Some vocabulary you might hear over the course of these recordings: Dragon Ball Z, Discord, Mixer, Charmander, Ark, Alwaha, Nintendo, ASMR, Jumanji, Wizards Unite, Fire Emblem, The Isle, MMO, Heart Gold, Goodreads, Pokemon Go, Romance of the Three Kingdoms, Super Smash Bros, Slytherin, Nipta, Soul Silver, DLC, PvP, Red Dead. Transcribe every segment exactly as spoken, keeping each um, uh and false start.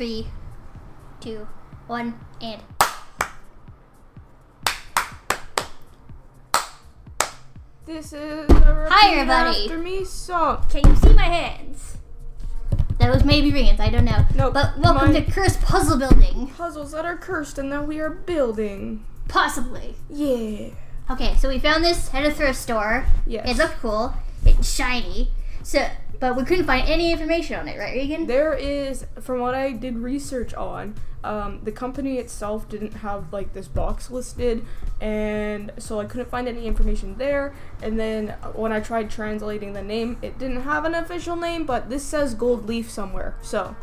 three, two, one, and... This is a Hi everybody! After me, so. Can you see my hands? That was maybe rings, I don't know. Nope, but welcome to Cursed Puzzle Building. Puzzles that are cursed and that we are building. Possibly. Yeah. Okay, so we found this at a thrift store. Yes. It looked cool. It's shiny. So, but we couldn't find any information on it, right, Regan? There is, from what I did research on, Um, the company itself didn't have like this box listed, and so I couldn't find any information there. And then when I tried translating the name, it didn't have an official name, but this says Gold Leaf somewhere. So,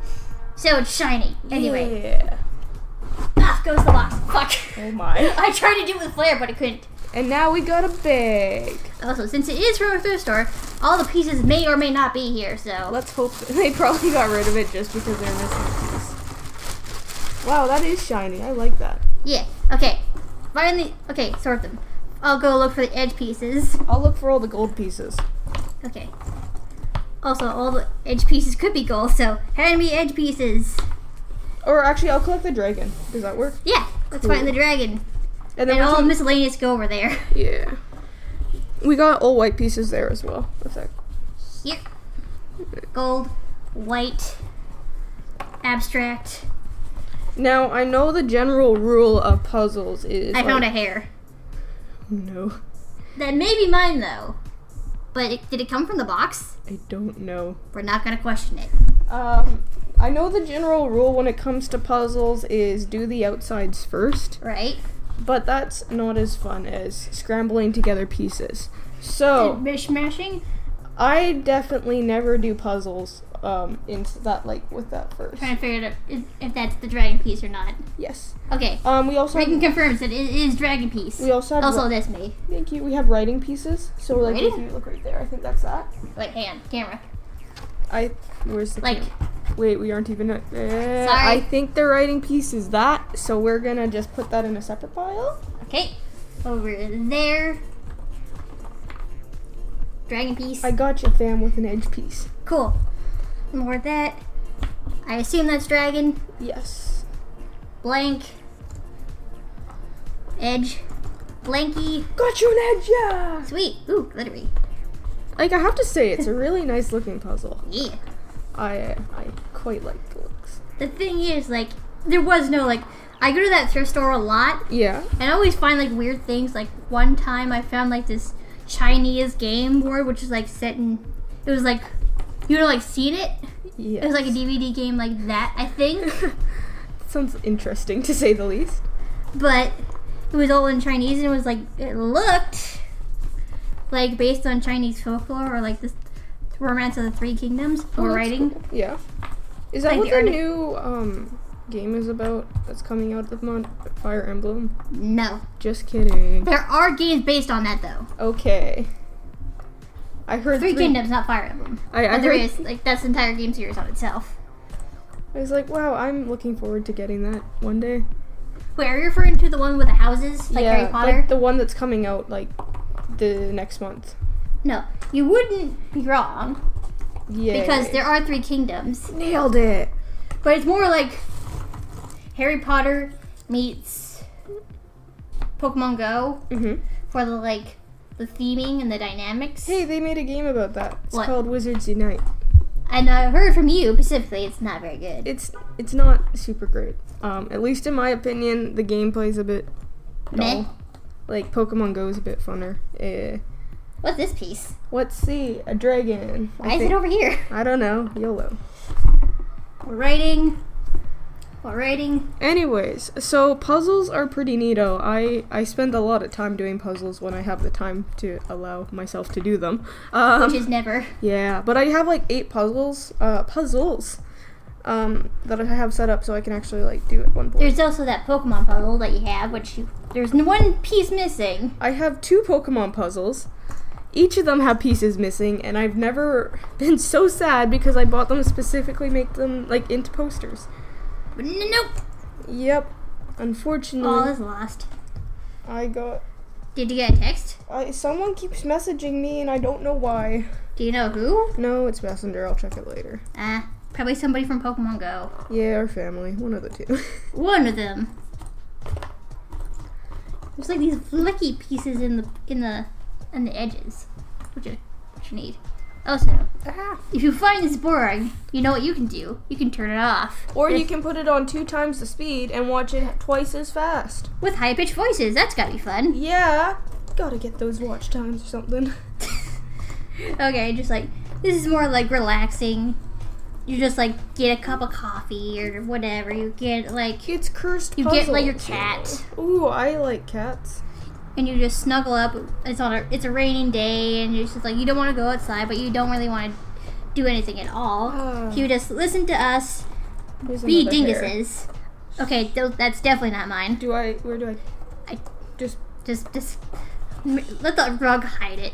so it's shiny. Anyway, yeah. Ah, goes the box. Fuck. Oh my! I tried to do it with flair, but it couldn't. And now we got a bag. Also, since it is from a thrift store, all the pieces may or may not be here. So let's hope they probably got rid of it just because they're missing pieces. Wow, that is shiny. I like that. Yeah. Okay. Finally. Okay, sort them. I'll go look for the edge pieces. I'll look for all the gold pieces. Okay. Also, all the edge pieces could be gold, so hand me edge pieces. Or actually, I'll collect the dragon. Does that work? Yeah. Let's cool. find the dragon. And, then and all the miscellaneous go over there. Yeah. We got all white pieces there as well. What's that? Here. Gold, white, abstract. Now, I know the general rule of puzzles is... I like, found a hair. No. That may be mine, though. But it, did it come from the box? I don't know. We're not going to question it. Um, I know the general rule when it comes to puzzles is do the outsides first. Right. But that's not as fun as scrambling together pieces. So... Mish mashing? I definitely never do puzzles. Um, into that, like, with that first. Trying to figure out if, if that's the dragon piece or not. Yes. Okay. Um, we also Regan confirms that it is dragon piece. We also have also that's me. Thank you. We have writing pieces. So like, if you look right there, I think that's that. Wait, hand camera. I where's the like? Camera? Wait, we aren't even. Uh, Sorry. I think the writing piece is that. So we're gonna just put that in a separate pile. Okay. Over there. Dragon piece. I got you, fam, with an edge piece. Cool. More of that. I assume that's dragon. Yes. Blank. Edge. Blanky. Got you an edge, yeah! Sweet. Ooh, glittery. Like, I have to say, it's a really nice looking puzzle. Yeah. I I quite like the looks. The thing is, like, there was no, like, I go to that thrift store a lot. Yeah. And I always find, like, weird things. Like, one time I found, like, this Chinese game board, which is, like, set in, it was, like, you would have, like, seen it? Yes. It was, like, a D V D game like that, I think. Sounds interesting, to say the least. But it was all in Chinese, and it was, like, it looked like based on Chinese folklore or, like, the Romance of the Three Kingdoms or oh, writing. Cool. Yeah. Is that like what the, the new um, game is about that's coming out of the Fire Emblem? No. Just kidding. There are games based on that, though. Okay. I heard Three, three Kingdoms, not Fire Emblem. I, I but there heard... is, like, that's the entire game series on itself. I was like, wow, I'm looking forward to getting that one day. Wait, are you referring to the one with the houses, like yeah, Harry Potter? Like the one that's coming out, like, the next month. No, you wouldn't be wrong. Yeah. Because there are Three Kingdoms. Nailed it. But it's more like Harry Potter meets Pokemon Go mm-hmm. for the, like... the theming and the dynamics. Hey, they made a game about that. It's what? called Wizards Unite. And I heard from you specifically, it's not very good. It's it's not super great. Um, at least in my opinion, the gameplay's a bit dull. Meh. Like Pokemon Go is a bit funner. Eh. What's this piece? Let's see, a dragon. Why I is think, it over here? I don't know. YOLO. We're writing. Writing. Anyways, so puzzles are pretty neato. I, I spend a lot of time doing puzzles when I have the time to allow myself to do them. Um, Which is never. Yeah, but I have like eight puzzles, uh, puzzles um, that I have set up so I can actually like do at one point. There's also that Pokemon puzzle that you have, which you, there's one piece missing. I have two Pokemon puzzles. Each of them have pieces missing, and I've never been so sad because I bought them specifically make them like into posters. Nope. Yep. Unfortunately. All is lost. I got... Did you get a text? I, someone keeps messaging me and I don't know why. Do you know who? No, it's Messenger. I'll check it later. Ah. Uh, Probably somebody from Pokemon Go. Yeah, or family. One of the two. One of them. There's like these flicky pieces in the in the in the edges, which you, which you need. Also, ah. if you find this boring, you know what you can do. You can turn it off. Or There's, you can put it on two times the speed and watch it twice as fast. With high-pitched voices. That's gotta be fun. Yeah. Gotta get those watch times or something. Okay, just like, this is more like relaxing. You just like get a cup of coffee or whatever. You get like it's cursed. You puzzle. Get like your cat. Ooh, I like cats. And you just snuggle up. It's on a it's a raining day, and you're just like you don't want to go outside, but you don't really want to do anything at all. Uh, you just listen to us There's be dinguses. Hair. Okay, th that's definitely not mine. Do I? Where do I? I just just just let the rug hide it.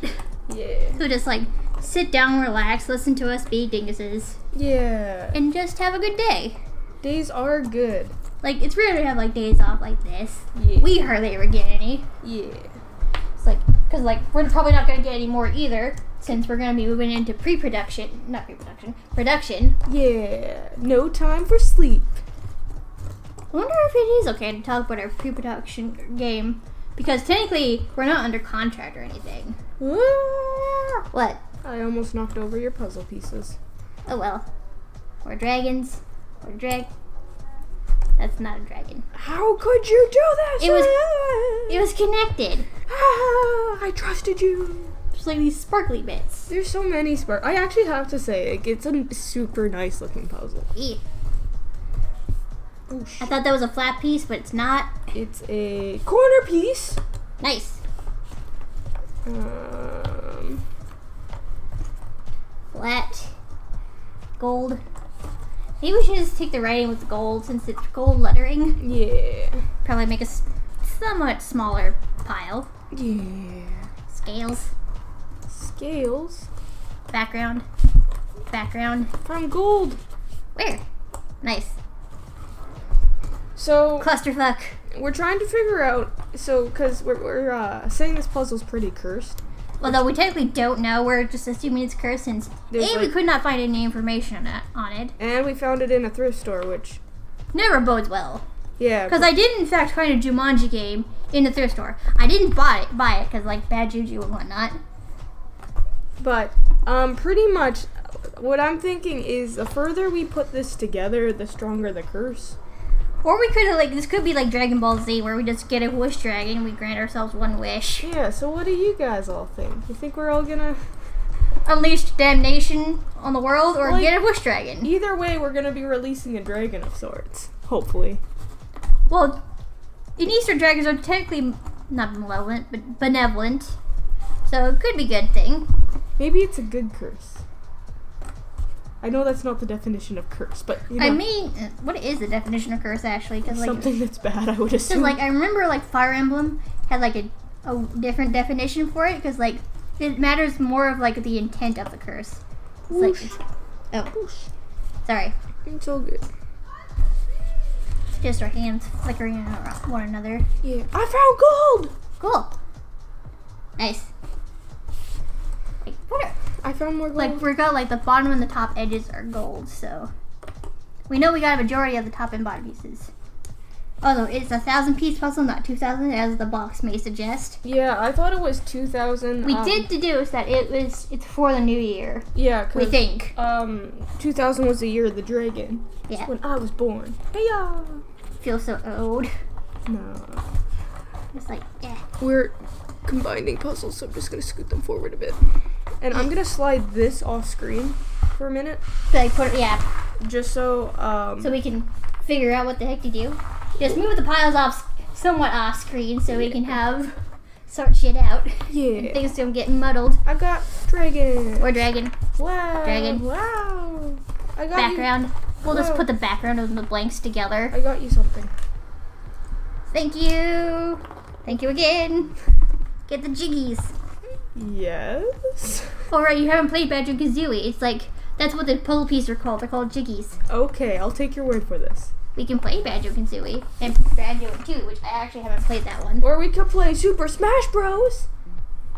Yeah. So just like. Sit down, relax, listen to us be dinguses. Yeah. And just have a good day. Days are good. Like, it's rare to have, like, days off like this. Yeah. We hardly ever get any. Yeah. It's like, because, like, we're probably not going to get any more either, since we're going to be moving into pre-production. Not pre-production. Production. Yeah. No time for sleep. I wonder if it is okay to talk about our pre-production game, because technically, we're not under contract or anything. Ah. What? I almost knocked over your puzzle pieces. Oh well. We're dragons. We're drag. That's not a dragon. How could you do this? It was, it was connected. Ah, I trusted you. There's like these sparkly bits. There's so many spark. I actually have to say, like, it's a super nice looking puzzle. Yeah. Oh, shit. I thought that was a flat piece, but it's not. It's a corner piece. Nice. Um... Flat, gold. Maybe we should just take the writing with gold since it's gold lettering. Yeah. Probably make a somewhat smaller pile. Yeah. Scales. Scales. Background. Background. From gold. Where? Nice. So. Clusterfuck. We're trying to figure out. So, because we're, we're uh, saying this puzzle's pretty cursed. Although we technically don't know, we're just assuming it's cursed since A, like, we could not find any information on it. And we found it in a thrift store, which... never bodes well. Yeah. Because I did, in fact, find a Jumanji game in the thrift store. I didn't buy it, buy it because, like, bad juju and whatnot. But, um, pretty much, what I'm thinking is the further we put this together, the stronger the curse. Or we could have, like, this could be like Dragon Ball Z, where we just get a wish dragon and we grant ourselves one wish. Yeah, so what do you guys all think? You think we're all gonna... unleash damnation on the world, or like, get a wish dragon? Either way, we're gonna be releasing a dragon of sorts. Hopefully. Well, in Easter, dragons are technically not malevolent, but benevolent. So it could be a good thing. Maybe it's a good curse. I know that's not the definition of curse, but you know, I mean, what is the definition of curse actually? Cause, like, something that's bad, I would assume. Cause like I remember, like Fire Emblem had like a, a different definition for it, because like it matters more of like the intent of the curse. It's like, oh, Oosh. Sorry. It's all good. Just our hands flickering at one another. Yeah, I found gold. Cool. Nice. Like, what are, I found more gold. Like, we got, like, the bottom and the top edges are gold, so. We know we got a majority of the top and bottom pieces. Although, it's a thousand piece puzzle, not two thousand, as the box may suggest. Yeah, I thought it was two thousand. We um, did deduce that it was, it's for the new year. Yeah, because. We think. Um, two thousand was the year of the dragon. Yeah. That's when I was born. Hey-ya! Feel so old. No. It's like, yeah. We're combining puzzles, so I'm just gonna scoot them forward a bit. And I'm gonna slide this off screen for a minute. So like put it, yeah. Just so um so we can figure out what the heck to do. Just move the piles off somewhat off screen so we can have sort shit out. Yeah. Things don't get muddled. I got dragon. Or dragon. Wow. Dragon. Wow. I got background. You. We'll wow. just put the background and the blanks together. I got you something. Thank you. Thank you again. Get the jiggies. Yes. Alright, you haven't played Banjo Kazooie. It's like, that's what the puzzle pieces are called. They're called jiggies. Okay, I'll take your word for this. We can play Banjo Kazooie and Banjo Tooie, which I actually haven't played that one. Or we could play Super Smash Bros.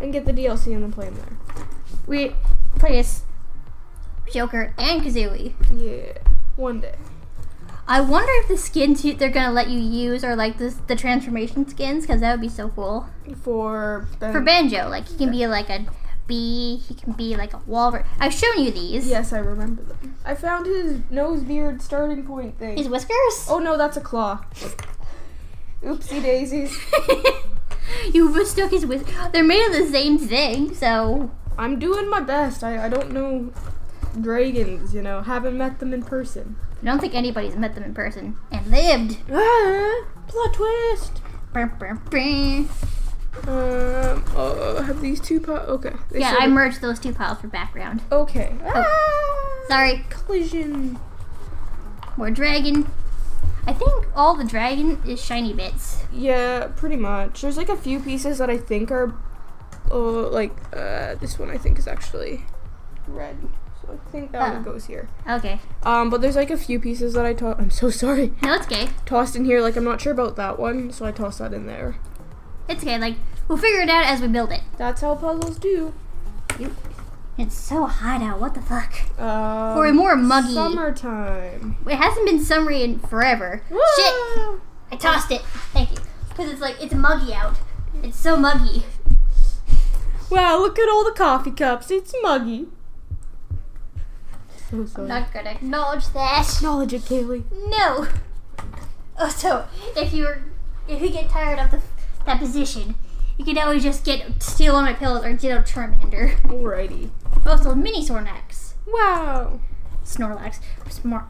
And get the D L C and then play them there. We play as Joker and Kazooie. Yeah. One day. I wonder if the skins you, they're gonna let you use are like this, the transformation skins, because that would be so cool. For Ban for Banjo, like he can be like a bee, he can be like a walrus. I've shown you these. Yes, I remember them. I found his nose beard starting point thing. His whiskers? Oh no, that's a claw. Oopsie daisies. You mistook his whiskers. They're made of the same thing, so. I'm doing my best. I, I don't know dragons, you know. Haven't met them in person. I don't think anybody's met them in person and lived. Ah, plot twist. Burr, burr, burr. Um, uh, have these two piles? Okay. They yeah, I merged those two piles for background. Okay. Oh. Ah, sorry. Collision. More dragon. I think all the dragon is shiny bits. Yeah, pretty much. There's like a few pieces that I think are, oh, like, uh, this one I think is actually red. I think that oh. one goes here. Okay. Um, but there's like a few pieces that I tossed. I'm so sorry. No, it's okay. Tossed in here. Like, I'm not sure about that one, so I tossed that in there. It's okay. Like, we'll figure it out as we build it. That's how puzzles do. Yep. It's so hot out. What the fuck? Um, or more muggy. Summertime. It hasn't been summery in forever. Whoa. Shit. I tossed it. Thank you. Because it's like, it's muggy out. It's so muggy. Wow, look at all the coffee cups. It's muggy. I'm not gonna acknowledge that. Acknowledge it, Kaylee. No. Oh, so if you're, if you get tired of the that position, you can always just get steal one of my pillows or get a Charmander. Alrighty. Also, mini Snorlax. Wow. Snorlax. Smor.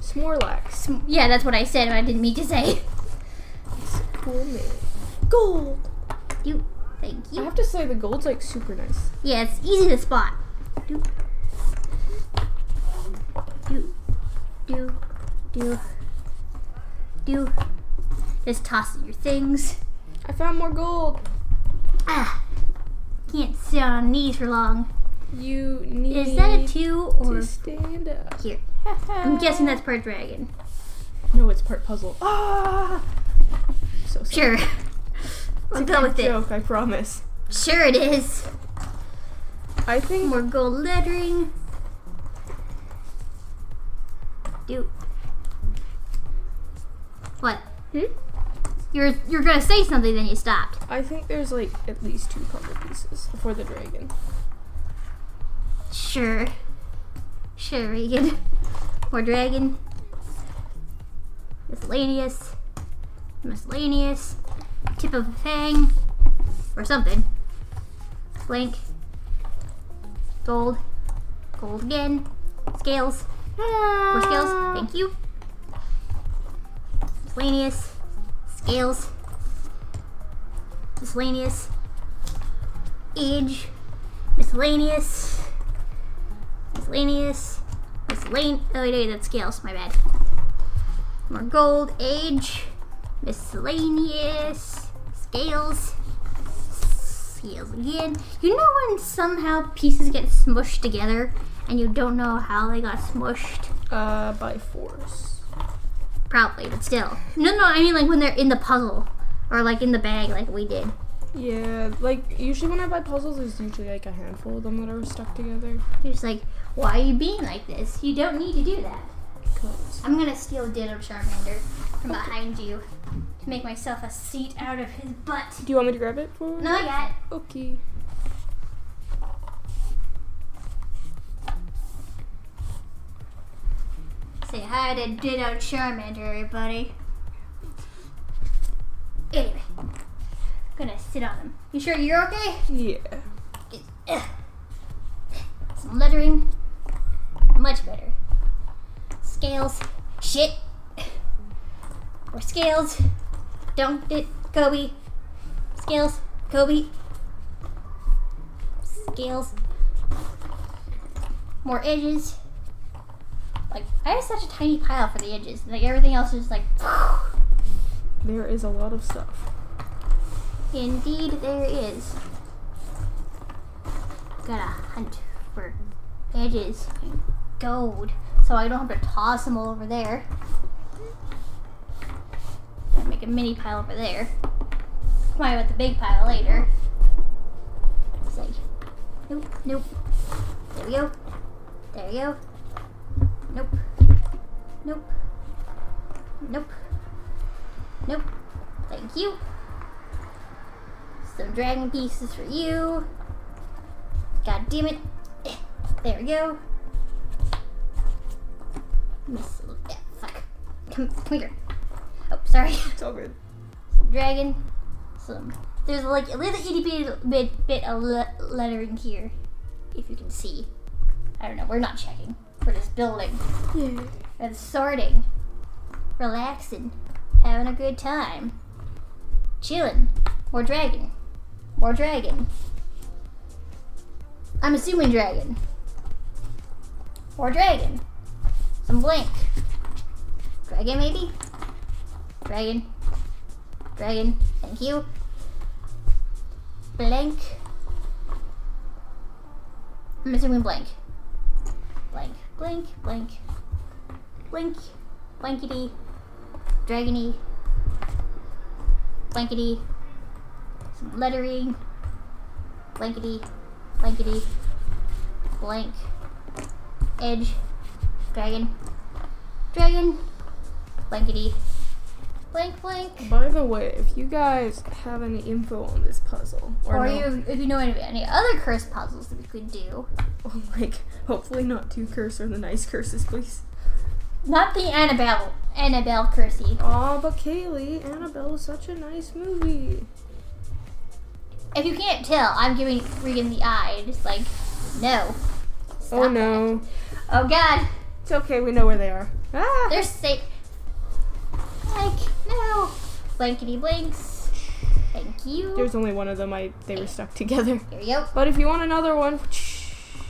Smorlax. Sm yeah, that's what I said, but I didn't mean to say. It's gold. Gold. You. Thank you. I have to say the gold's like super nice. Yeah, it's easy to spot. Doop. Do, do, do, do. Just tossing your things. I found more gold. Ah, can't sit on knees for long. You need. Is that a two or? To stand up. Here. I'm guessing that's part dragon. No, it's part puzzle. Ah. I'm so sorry. Sure. We'll go with it. Joke, I promise. Sure it is. I think more gold lettering. Do what? Hmm? You're you're gonna say something, then you stopped. I think there's like at least two puzzle pieces before the dragon. Sure, sure, Regan. More dragon. Miscellaneous, miscellaneous. Tip of a fang, or something. Blank. Gold. Gold again. Scales. More scales, thank you. Miscellaneous, scales, miscellaneous, age, miscellaneous, miscellaneous, miscellaneous. Oh, wait, wait, that's scales, my bad. More gold, age, miscellaneous, scales, scales again. You know when somehow pieces get smushed together? And you don't know how they got smushed? Uh, by force. Probably, but still. No, no, I mean like when they're in the puzzle. Or like in the bag like we did. Yeah, like usually when I buy puzzles, there's usually like a handful of them that are stuck together. You're just like, why are you being like this? You don't need to do that. Cause. I'm gonna steal a Ditto Charmander from okay. behind you to make myself a seat out of his butt. Do you want me to grab it for? No, I got it. Okay. Say hi to Ditto Charmander, everybody. Anyway, I'm gonna sit on him. You sure you're okay? Yeah. Some lettering. Much better. Scales. Shit. Or scales. Dunked it. Kobe. Scales. Kobe. Scales. More edges. Like, I have such a tiny pile for the edges. Like, everything else is like... There is a lot of stuff. Indeed, there is. Gotta hunt for edges and gold, so I don't have to toss them all over there. Gotta make a mini pile over there. Come on, with the big pile later. It's like... Nope, nope. There we go. There we go. Nope. Nope. Nope. Nope. Thank you. Some dragon pieces for you. God damn it. There we go. Miss a little bit. Fuck. Come, come here. Oh, sorry. It's all good. Some dragon. Some. There's like a little itty bitty bit, bit of le lettering here. If you can see. I don't know. We're not checking. We're just building. Yeah. We're just sorting. Relaxing. Having a good time. Chilling. More dragon. More dragon. I'm assuming dragon. More dragon. Some blank. Dragon maybe? Dragon. Dragon. Thank you. Blank. I'm assuming blank. Blank. Blank. Blank. Blank. Blankety. Dragony. Blankety. Some lettering. Blankety. Blankety. Blank. Edge. Dragon. Dragon. Blankety. Blank, blank. By the way, if you guys have any info on this puzzle, or, or no, you, if you know any, any other cursed puzzles that we could do, like hopefully not too cursed or the nice curses, please. Not the Annabelle, Annabelle cursey. Aw, but Kaylee, Annabelle is such a nice movie. If you can't tell, I'm giving Regan the eye, just like, no. Stop oh no. That. Oh god. It's okay, we know where they are. Ah. They're safe. Like, no. Blankety blanks. Thank you. There's only one of them. I They okay. were stuck together. Here we go. But if you want another one.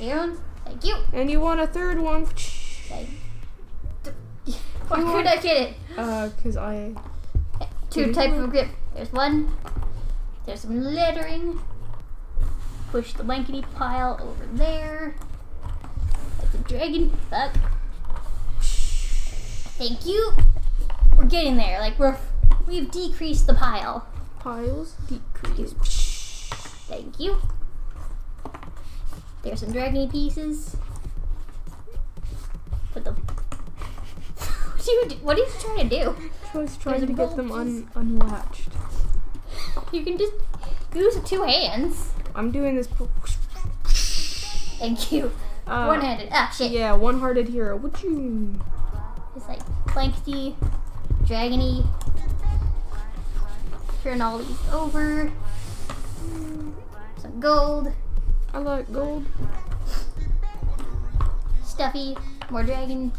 And, thank you. And you want a third one. Thank you. Why could I get it? Uh, because I... Two types of grip. There's one. There's some lettering. Push the blankety pile over there. That's a dragon. Fuck. Thank you. We're getting there. Like we're, we've decreased the pile. Piles decreased. Thank you. There's some dragony pieces. Put them. What are you? What are you trying to do? I was trying There's to get them un, unlatched. You can just use two hands. I'm doing this. Thank you. Uh, one-handed. Ah, shit. Yeah, one-hearted hero. What you? It's like blankety. Dragony. Turn all these over. Some gold. I like gold. Stuffy. More dragon.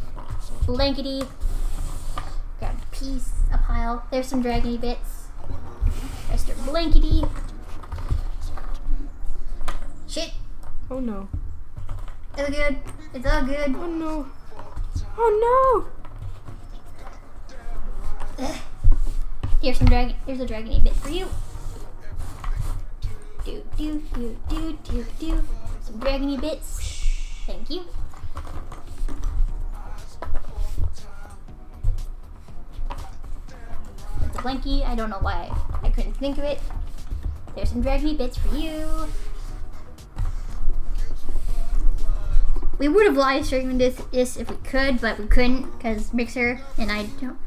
Blankety. Grab a piece, a pile. There's some dragony bits. There's your blankety. Shit. Oh no. It's all good. It's all good. Oh no. Oh no! Ugh. Here's some dragon. Here's a dragony bit for you. Do do do do do do. Some dragony bits. Thank you. That's a blankie. I don't know why I couldn't think of it. There's some dragony bits for you. We would have live streamed this, this if we could, but we couldn't because Mixer and I don't.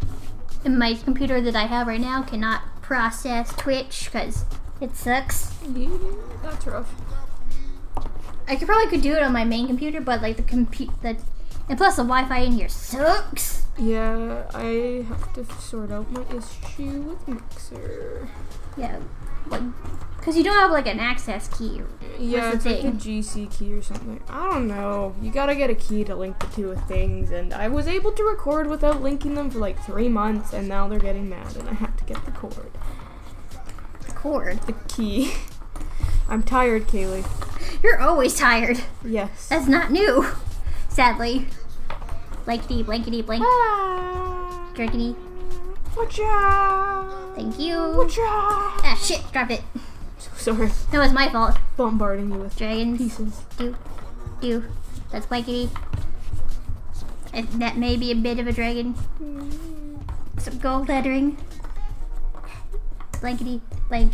And my computer that I have right now cannot process Twitch because it sucks. Yeah, that's rough. I could probably could do it on my main computer, but like the compute the and plus the Wi-Fi in here sucks. Yeah, I have to sort out my issue with Mixer. Yeah, like because you don't have like an access key. Or yeah, it's like a G C key or something. I don't know. You gotta get a key to link the two things, and I was able to record without linking them for like three months, and now they're getting mad, and I have to get the cord. The cord? The key. I'm tired, Kaylee. You're always tired. Yes. That's not new, sadly. Blankety, blankety, blank. Ah. Drankety. Watch out! Thank you. Watch out! Ah, shit, drop it. Sorry. No, it's my fault. Bombarding you with dragon pieces. Do, do. That's blankety. And that may be a bit of a dragon. Some gold lettering. Blankety, blank.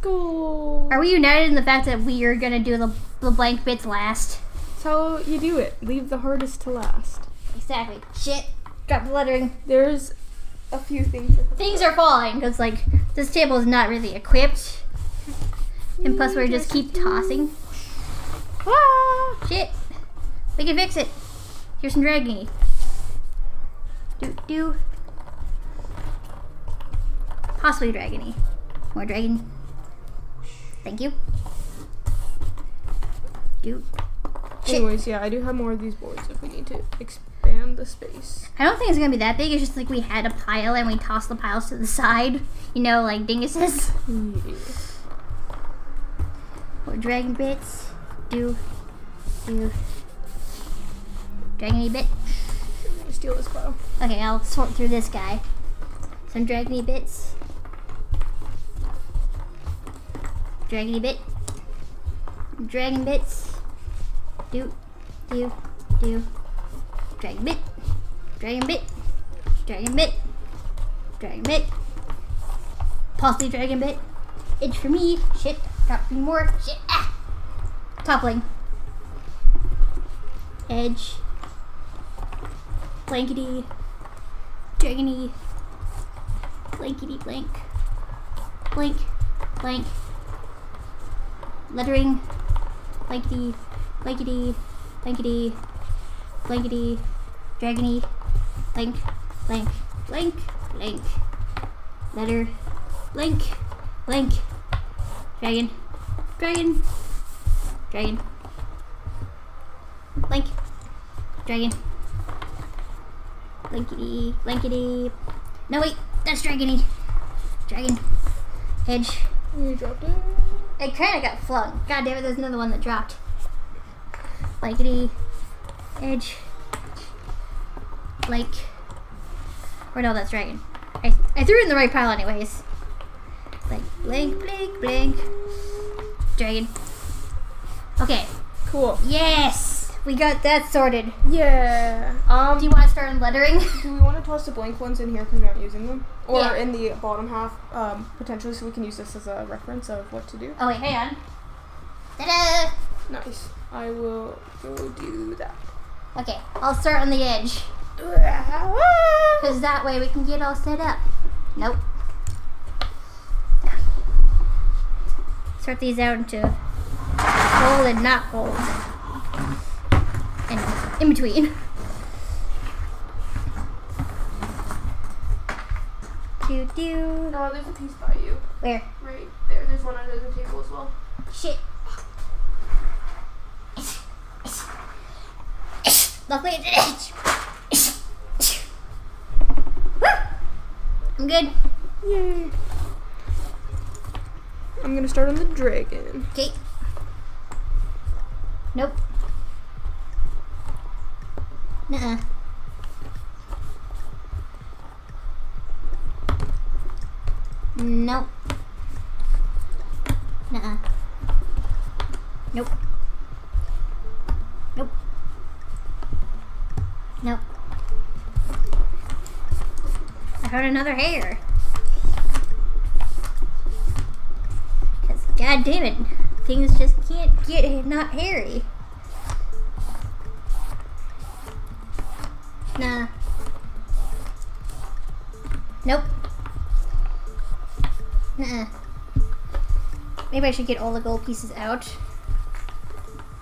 Gold. Are we united in the fact that we are gonna do the, the blank bits last? That's how you do it. Leave the hardest to last. Exactly. Shit. Drop the lettering. There's a few things. Things are falling because, like, this table is not really equipped. And plus, we just keep tossing. Ah! Shit. We can fix it. Here's some dragging. Do do. Possibly dragony. More dragon. Thank you. Do. Shit. Anyways, yeah, I do have more of these boards if we need to expand the space. I don't think it's gonna be that big. It's just like we had a pile and we tossed the piles to the side. You know, like dinguses. Yeah. More dragon bits. Do. Do. Dragony bit. I'm gonna steal this bow. Okay, I'll sort through this guy. Some dragony bits. Dragony bit. Dragon bits. Do, do, do. Dragon bit. Dragon bit. Dragon bit. Dragon bit. Possibly dragon bit. Itch for me. Shit. Drop me more. Shit. Ah! Toppling. Edge. Blankety. Dragony. Blankety blank. Blank. Blank. Lettering. Blankety. Blankety. Blankety. Blankety. Dragony. Blank. Blank. Blank. Blank. Letter. Blank. Blank. Dragon. Dragon. Dragon. Blank. Dragon. Blankety. Blankety. No, wait. That's dragony. Dragon. Hedge. You dropped it? It kind of got flung. God damn it, there's another one that dropped. Blankety. Edge. Blank. Or no, that's dragon. I, I threw it in the right pile anyways. Blank, blank, blank, blank. Dragon. Okay. Cool. Yes! We got that sorted. Yeah. Um, do you want to start on lettering? Do we want to toss the blank ones in here because we're not using them? Or yeah. in the bottom half, um, potentially, so we can use this as a reference of what to do. Oh, wait, hang on. Ta-da! Nice. I will go do that. Okay, I'll start on the edge. Because that way we can get all set up. Nope. Sort these out into hole and not hole. And in between. Do do. No, there's a piece by you. Where? Right there. There's one under the table as well. Shit. Luckily it did. Woo! I'm good. Yay. I'm gonna start on the dragon. Okay. Nope. Nuh-uh. Nope. Nuh-uh. Nope. Nope. Nope. I heard another hair. Because god damn it, things just can't get not hairy. Nah. Nope. Nuh-uh. Maybe I should get all the gold pieces out.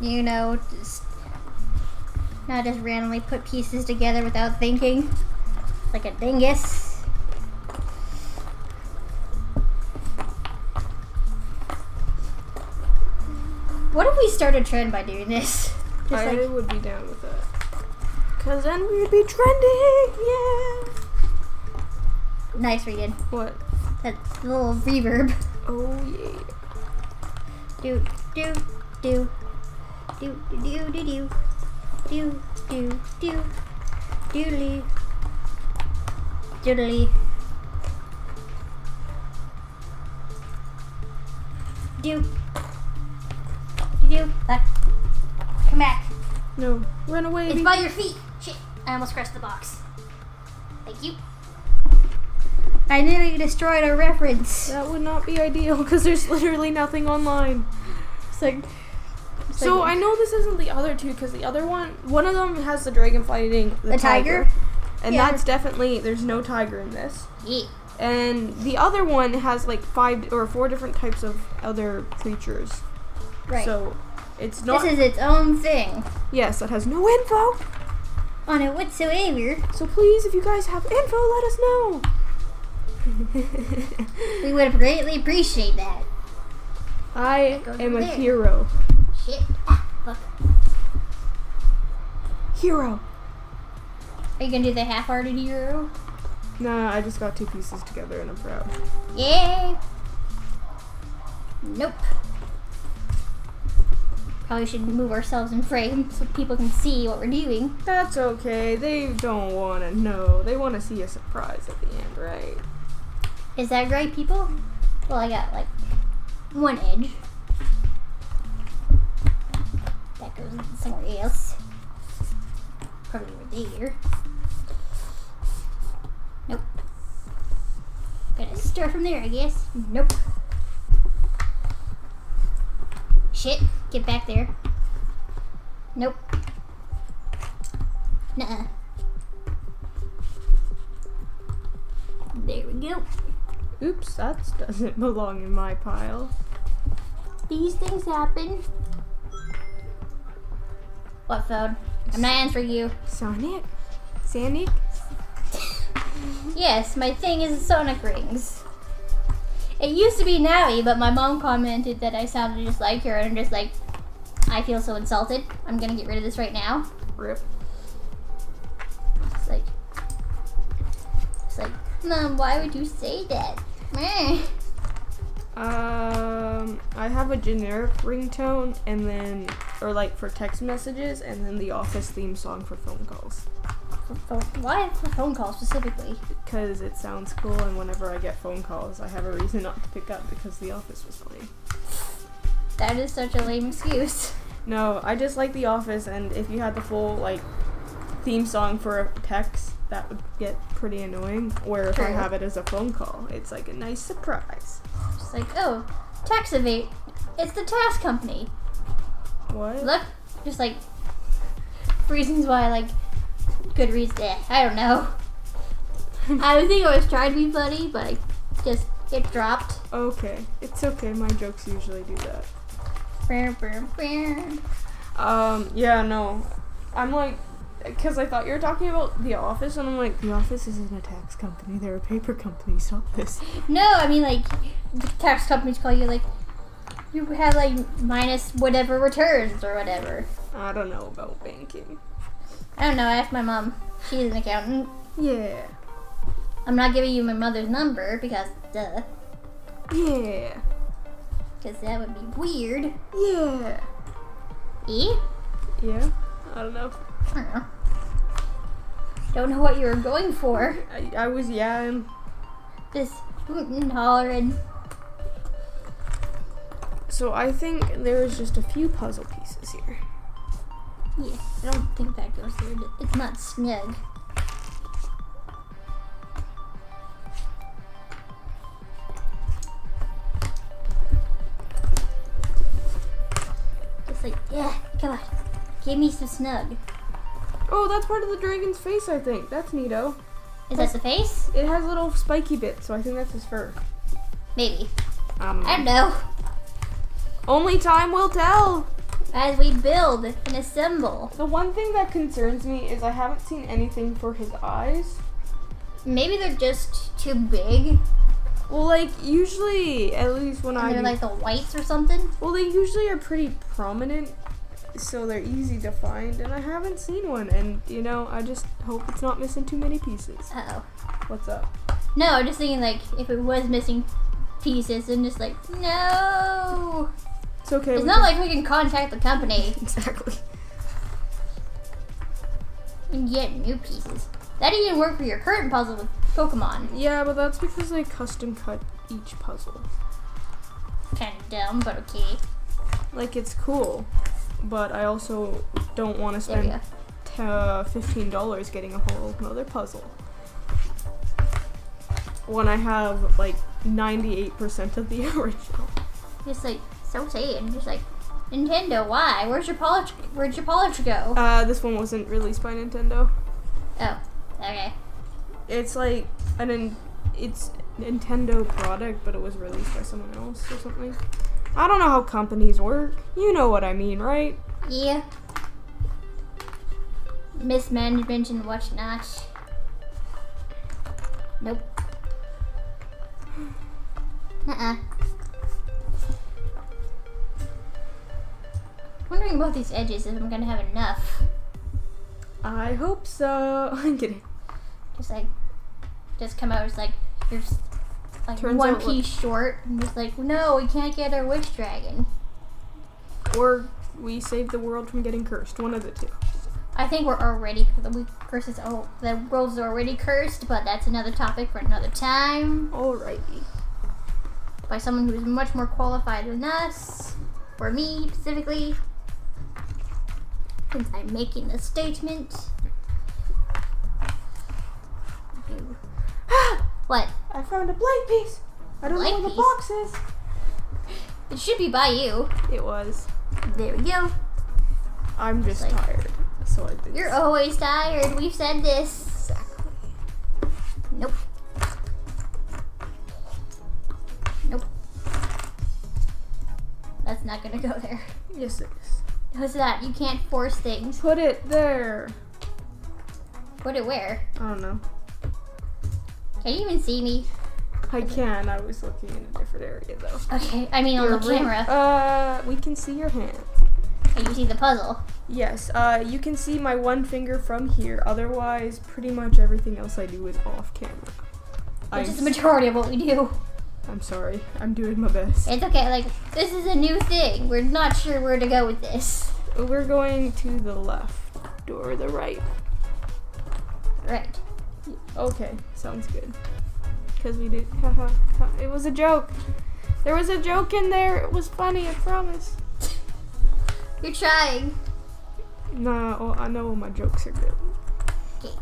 You know, just not just randomly put pieces together without thinking. Like a dingus. What if we start a trend by doing this? Just I like, would be down with that. Cause then we would be trending, yeah! Nice reading. What? That little reverb. Oh yeah. Do do do do do do do do do do doodly doodly do do back. Come back. No, run away. It's by your feet. Shit! I almost crushed the box. Thank you. I nearly destroyed our reference. That would not be ideal because there's literally nothing online. It's like, So I know this isn't the other two because the other one, one of them has the dragon fighting the, the tiger. tiger, and yeah. that's definitely there's no tiger in this. Yeah. And the other one has like five or four different types of other creatures. Right. So it's not. This is its own thing. Yes, it has no info on it whatsoever. So please, if you guys have info, let us know. We would greatly appreciate that. I am a hero. Shit. Ah, fuck. Hero. Are you gonna do the half-hearted hero? Nah, I just got two pieces together and I'm proud. Yay! Nope. Probably should move ourselves in frame so people can see what we're doing. That's okay. They don't want to know. They want to see a surprise at the end, right? Is that right, people? Well, I got like one edge. That goes somewhere else. Probably over there. Nope. Gotta start from there, I guess. Nope. Shit. Get back there. Nope. Nuh-uh. There we go. Oops, that doesn't belong in my pile. These things happen. What phone? I'm not answering you. Sonic? Sonic? Yes, my thing is Sonic rings. It used to be Navi, but my mom commented that I sounded just like her, and I'm just like, I feel so insulted. I'm gonna get rid of this right now. Rip. It's like, it's like, Mom, why would you say that? Meh. Um, I have a generic ringtone, and then, or like for text messages, and then the Office theme song for phone calls. For phone, why for phone calls specifically? Because it sounds cool, and whenever I get phone calls, I have a reason not to pick up because The Office was playing. That is such a lame excuse. No, I just like The Office, and if you had the full like theme song for a text, that would get pretty annoying. Or if True. I have it as a phone call, it's like a nice surprise. It's like, oh, Taxivate, it's the task company. What? Look, just like reasons why, like Goodreads. Eh, I don't know. I don't think I was trying to be funny, but I just it dropped. Okay, it's okay. My jokes usually do that. Burr, burr, burr. Um. Yeah. No. I'm like. Because I thought you were talking about The Office, and I'm like, The Office isn't a tax company. They're a paper company. Stop this. No, I mean, like, the tax companies call you, like, you have, like, minus whatever returns or whatever. I don't know about banking. I don't know. I asked my mom. She's an accountant. Yeah. I'm not giving you my mother's number because, duh. Yeah. Because that would be weird. Yeah. E? Yeah. I don't know. I don't know. Don't know what you were going for. I, I was young. Just hooting and hollering. So I think there's just a few puzzle pieces here. Yeah, I don't think that goes there. It's not snug. Just like, yeah, come on. Give me some snug. Oh, that's part of the dragon's face, I think. That's neato. Is that's, that the face? It has little spiky bits, so I think that's his fur. Maybe. Um, I don't know. Only time will tell. As we build and assemble. The one thing that concerns me is I haven't seen anything for his eyes. Maybe they're just too big. Well, like, usually, at least when and I... They're like the whites or something? Well, they usually are pretty prominent. So they're easy to find, and I haven't seen one, and you know, I just hope it's not missing too many pieces. Uh oh. What's up? No, I'm just thinking like if it was missing pieces, and just like no. It's okay. It's not can... like we can contact the company. Exactly. And get new pieces. That didn't even work for your current puzzle with Pokemon. Yeah, but that's because they custom cut each puzzle. Kind of dumb, but okay. Like it's cool. But I also don't want to spend fifteen dollars getting a whole other puzzle. When I have like ninety-eight percent of the original. Just like, so sad. Just like, Nintendo, why? Where's your polish? Where'd your polish go? Uh, this one wasn't released by Nintendo. Oh, okay. It's like an it's Nintendo product, but it was released by someone else or something. I don't know how companies work. You know what I mean, right? Yeah. Mismanagement and whatnot. Nope. Uh-uh. Wondering about these edges if I'm gonna have enough. I hope so. I'm kidding. Just like, just come out as like, you're like Turns one piece short, and just like, no, we can't get our witch dragon. Or we save the world from getting cursed. One of the two. I think we're already the curses. Oh, the world's already cursed, but that's another topic for another time. Alrighty. By someone who's much more qualified than us, or me specifically, since I'm making this statement. What? I found a blank piece. I don't know where the box is. It should be by you. It was. There we go. I'm just like, tired. So I think you're always tired. We've said this. Exactly. Nope. Nope. That's not gonna go there. Yes, it is. How's that? You can't force things. Put it there. Put it where? I don't know. Can you even see me? I okay. can. I was looking in a different area though. Okay. I mean, Your on the camera. Uh, we can see your hand. Can you see the puzzle? Yes, uh, you can see my one finger from here. Otherwise, pretty much everything else I do is off camera. Which is the majority of what we do. I'm sorry. I'm doing my best. It's okay. Like, this is a new thing. We're not sure where to go with this. We're going to the left or the right. Right. Okay. Sounds good. Because we did. Haha. It was a joke. There was a joke in there. It was funny. I promise. You're trying. Nah, oh, I know my jokes are good. Okay.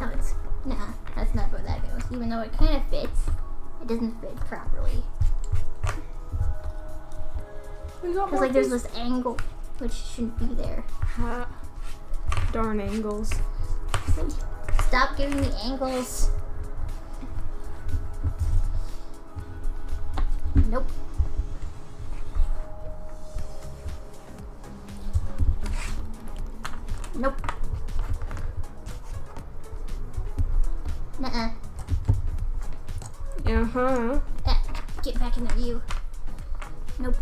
No, it's, nah, that's not where that goes. Even though it kind of fits, it doesn't fit properly. Because like there's this angle which shouldn't be there. Ha. Darn angles. Stop giving me angles. Nope. Nope. Nuh-uh. Uh-huh. Uh, get back in the view. Nope.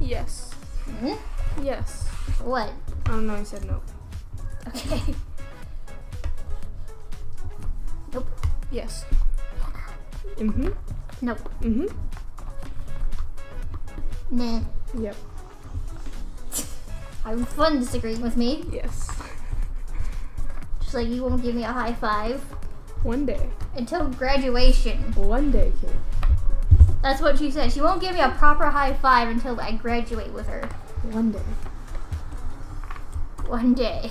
Yes. Mm-hmm. Yes. What? Oh, no, I said nope. Okay. Nope. Yes. Mm-hmm. Nope. Mm-hmm. Nah. Yep. Having fun disagreeing with me. Yes. Just like you won't give me a high five. One day. Until graduation. One day, kid. That's what she said. She won't give me a proper high five until I graduate with her. One day. One day.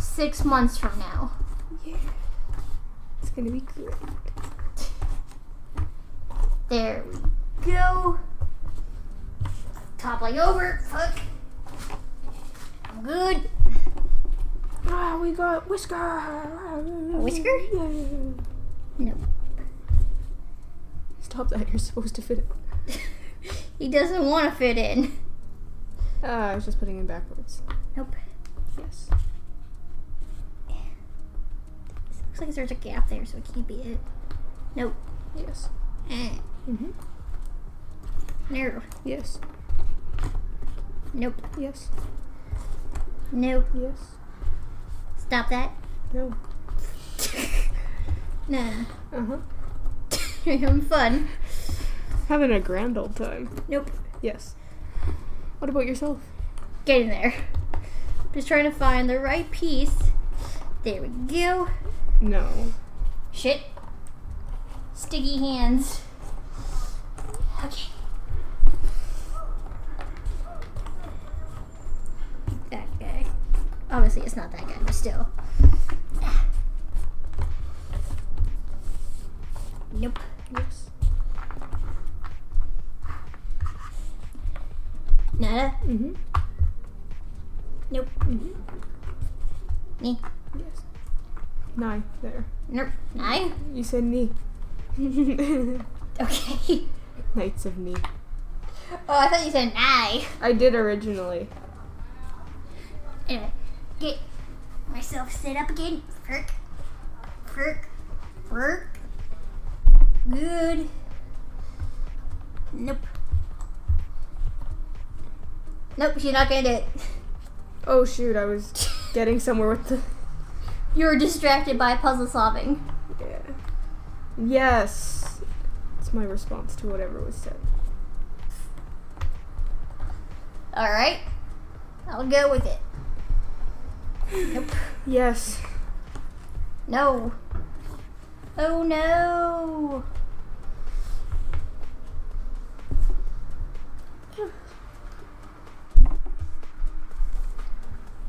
Six months from now. Yeah. It's gonna be great. There we go. Toppling over. Fuck. I'm good. Ah, we got Whisker. A whisker? No. Stop that. You're supposed to fit in. He doesn't want to fit in. Uh, I was just putting him backwards. Nope. Yes. Yeah. This looks like there's a gap there, so it can't be it. Nope. Yes. Eh. Mhm. No. Yes. Nope. Yes. Nope. Yes. Stop that. No. Nah. Uh-huh. You're having fun. Having a grand old time. Nope. Yes. What about yourself? Get in there. Just trying to find the right piece. There we go. No. Shit. Sticky hands. Okay. Obviously, it's not that guy, but still. Nope. Yes. Mm-hmm. Nope. Mm-hmm. Nee. Yes. Nigh, there. Nope. Nigh? You said knee. Okay. Knights of knee. Oh, I thought you said nigh. I did originally. Anyway, get myself set up again. Perk. Perk. Perk. Good. Nope. Nope, she's not gonna do it. Oh shoot, I was getting somewhere with the... You were distracted by puzzle solving. Yeah. Yes. It's my response to whatever was said. Alright. I'll go with it. Nope. Yes. No. Oh no.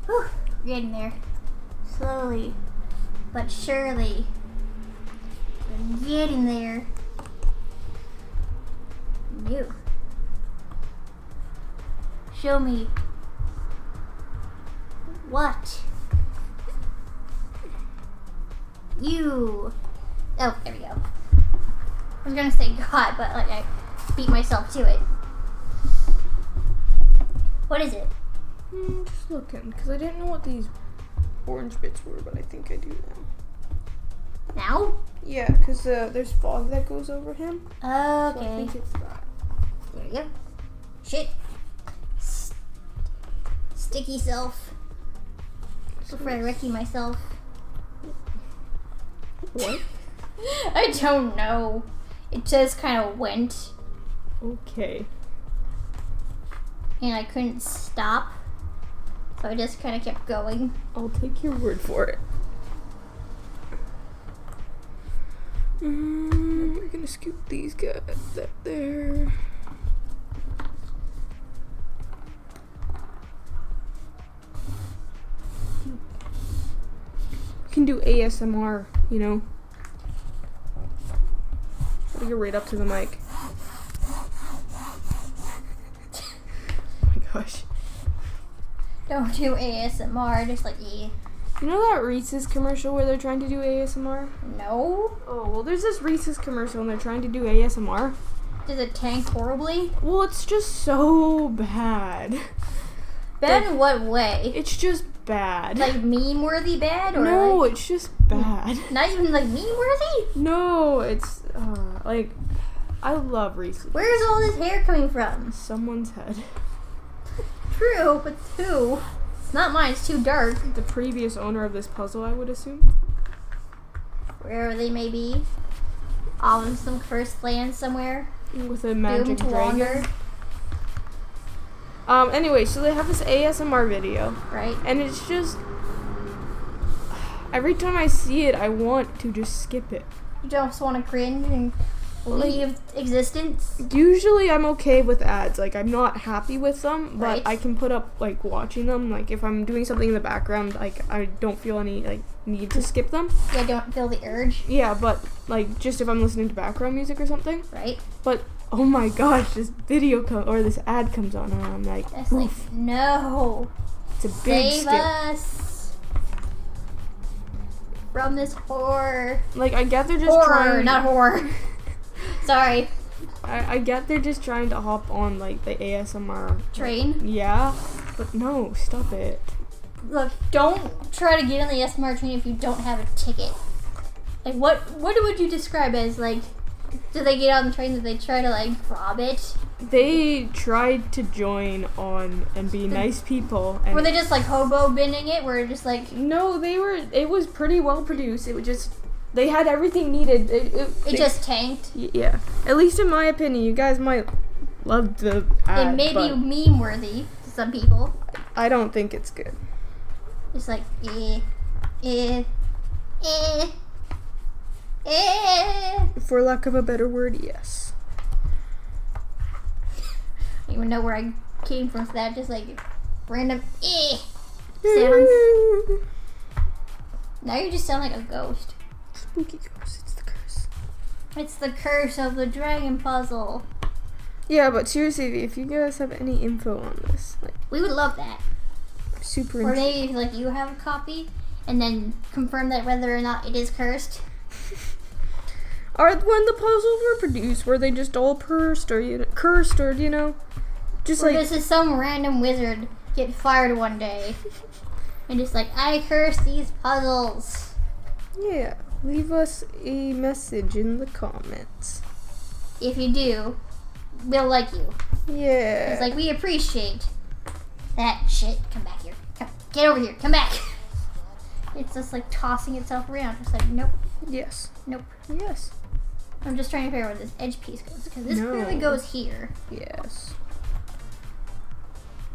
Whew, we're getting there. Slowly, but surely. We're getting there. New. Show me. What? You. Oh, there we go. I was gonna say God, but like I beat myself to it. What is it? I'm just looking, because I didn't know what these orange bits were, but I think I do now. Now? Yeah, because uh, there's fog that goes over him. Okay. So I think it's that. There you go. Shit. St sticky self. So before I wrecky myself. What? I don't know. It just kind of went. Okay. And I couldn't stop. So I just kind of kept going. I'll take your word for it. Mm, we're gonna scoop these guys up there. We can do A S M R, you know. We go right up to the mic. Gosh. Don't do A S M R, just like E. You know that Reese's commercial where they're trying to do A S M R? No. Oh, well there's this Reese's commercial and they're trying to do A S M R. Does it tank horribly? Well, it's just so bad. Bad in what way? It's just bad. Like meme-worthy bad? Or no, like, it's just bad. Not even like meme-worthy? No, it's uh, like, I love Reese's. Where's all this hair coming from? Someone's head. True, but who? It's not mine, it's too dark. The previous owner of this puzzle, I would assume. Wherever they may be. All in some cursed land somewhere. With a magic dragon. Um, anyway, so they have this A S M R video. Right. And it's just... Every time I see it, I want to just skip it. You just want to cringe and... leave existence? Usually I'm okay with ads. Like, I'm not happy with them, but right. I can put up, like, watching them. Like, if I'm doing something in the background, like, I don't feel any, like, need to skip them. Yeah, I don't feel the urge. Yeah, but, like, just if I'm listening to background music or something. Right. But, oh my gosh, this video co- or this ad comes on, and I'm like, it's like, no. It's a big skip. Save us. From this horror. Like, I get they're just horror, trying. Horror, not horror. Sorry. I, I get they're just trying to hop on, like, the A S M R. Train? Like, yeah. But no, stop it. Look, don't try to get on the A S M R train if you don't have a ticket. Like, what what would you describe as, like, do they get on the train? Did they try to, like, rob it? They tried to join on and be the, nice people. And were they just, like, hobo-binning it? Were just, like... No, they were... It was pretty well-produced. It was just... They had everything needed. It, it, it they, just tanked? Yeah. At least in my opinion, you guys might love the ad. It may be meme-worthy to some people. I don't think it's good. It's like, eh, eh, eh, eh. For lack of a better word, yes. I don't even know where I came from for that. Just like random eh sounds. Now you just sound like a ghost. Spooky curse, it's the curse. It's the curse of the dragon puzzle. Yeah, but seriously, if you guys have any info on this, like, we would love that. Super. Or maybe if, like, you have a copy, and then confirm that whether or not it is cursed. Or when the puzzles were produced, were they just all cursed, or you know, cursed, or you know, just or like this is some random wizard get fired one day, and just like, I curse these puzzles. Yeah, leave us a message in the comments. If you do, we'll like you. Yeah. It's like, we appreciate that shit. Come back here. Come, get over here. Come back. It's just like tossing itself around. It's like, nope. Yes. Nope. Yes. I'm just trying to figure out where this edge piece goes, because this no. clearly goes here. Yes.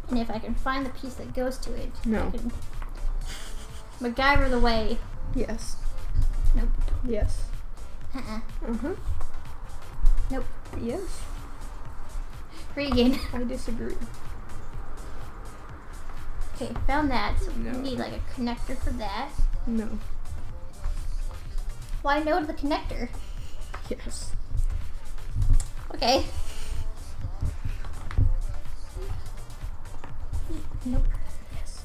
And if I can find the piece that goes to it, no. I can MacGyver the way. Yes. Nope. Yes. Uh-uh. Uh-huh. Nope. Yes. Regan. I disagree. Okay, found that. So no. We need like a connector for that. No. Why no to the connector? Yes. Okay. Nope. Yes.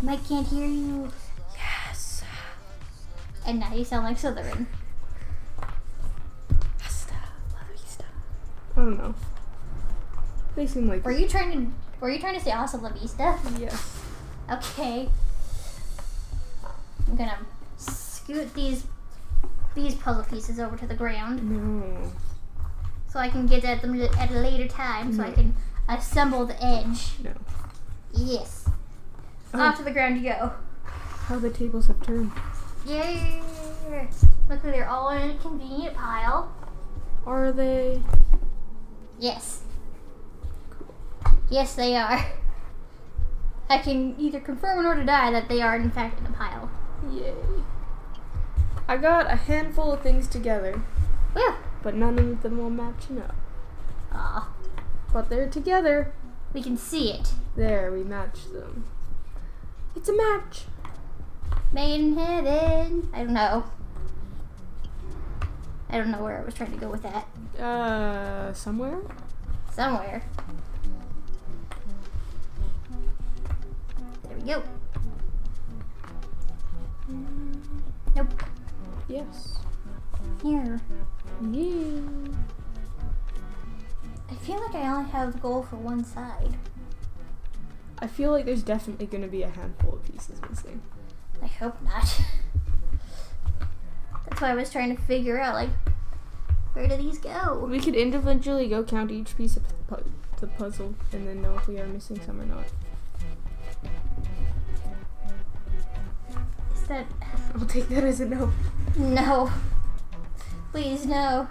Mike can't hear you. Yes. And now you sound like Slytherin. I don't know. They seem like. Were you trying to? Were you trying to say "Hasta la vista"? Yes. Okay. I'm gonna scoot these these puzzle pieces over to the ground. No. So I can get at them at a later time. So no. I can assemble the edge. No. Yes. Oh. Off to the ground you go. How the tables have turned. Yay! Luckily they're all in a convenient pile. Are they? Yes. Yes, they are. I can either confirm or deny that they are, in fact, in a pile. Yay. I got a handful of things together. Yeah. But none of them will match up. Aw. But they're together. We can see it. There, we matched them. It's a match. Made in heaven. I don't know. I don't know where I was trying to go with that. Uh, somewhere? Somewhere. There we go. Nope. Yes. Here. Yeah. I feel like I only have the goal for one side. I feel like there's definitely going to be a handful of pieces missing. I hope not. That's why I was trying to figure out, like, where do these go? We could individually go count each piece of pu the puzzle and then know if we are missing some or not. Is that... I'll take that as a no. No. Please, no.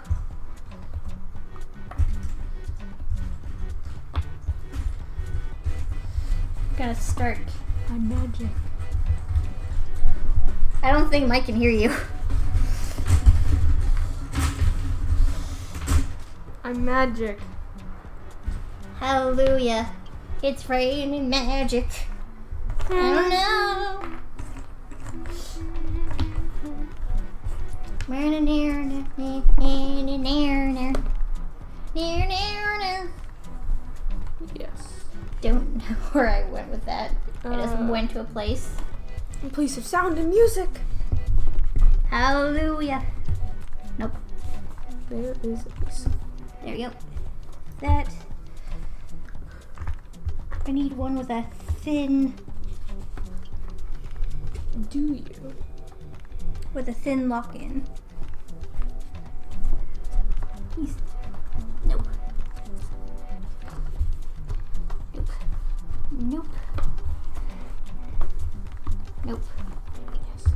I'm gonna start. I'm magic. I don't think Mike can hear you. I'm magic. Hallelujah. It's raining magic. I don't know. Yes. Don't know where I went with that. Uh, I just went to a place. A place of sound and music. Hallelujah. Nope. There is a piece. There we go. That. I need one with a thin. Do you? With a thin lock-in. Nope. Nope. Nope. Nope. Yes.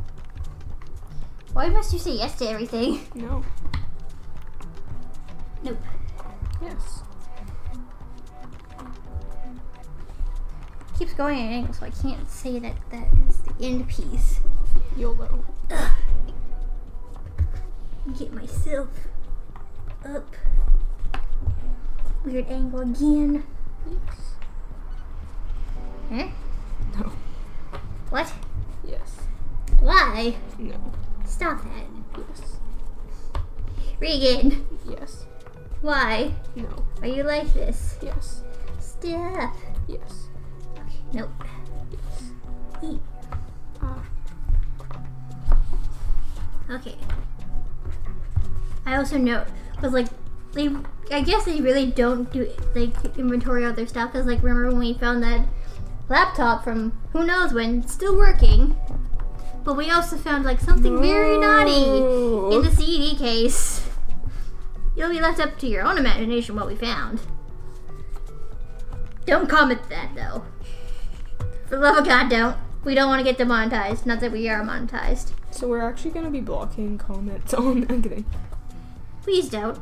Why must you say yes to everything? No. Nope. Yes. It keeps going at an angle, so I can't say that that is the end piece. YOLO. Ugh. Get myself up. Weird angle again. Yes. Huh? No. What? Yes. Why? No. Stop that. Yes. Regan. Yes. Why? No. Are you like this? Yes. Step. Yes. Okay, nope. Yes. E. Ah. Okay. I also know, cause like, they, I guess they really don't do like inventory of their stuff, cause like remember when we found that laptop from who knows when, still working, but we also found like something no. very naughty in the C D case. You'll be left up to your own imagination what we found. Don't comment that though. For the love of God, don't. We don't want to get demonetized, not that we are monetized. So we're actually going to be blocking comments on, I'm kidding. Please don't.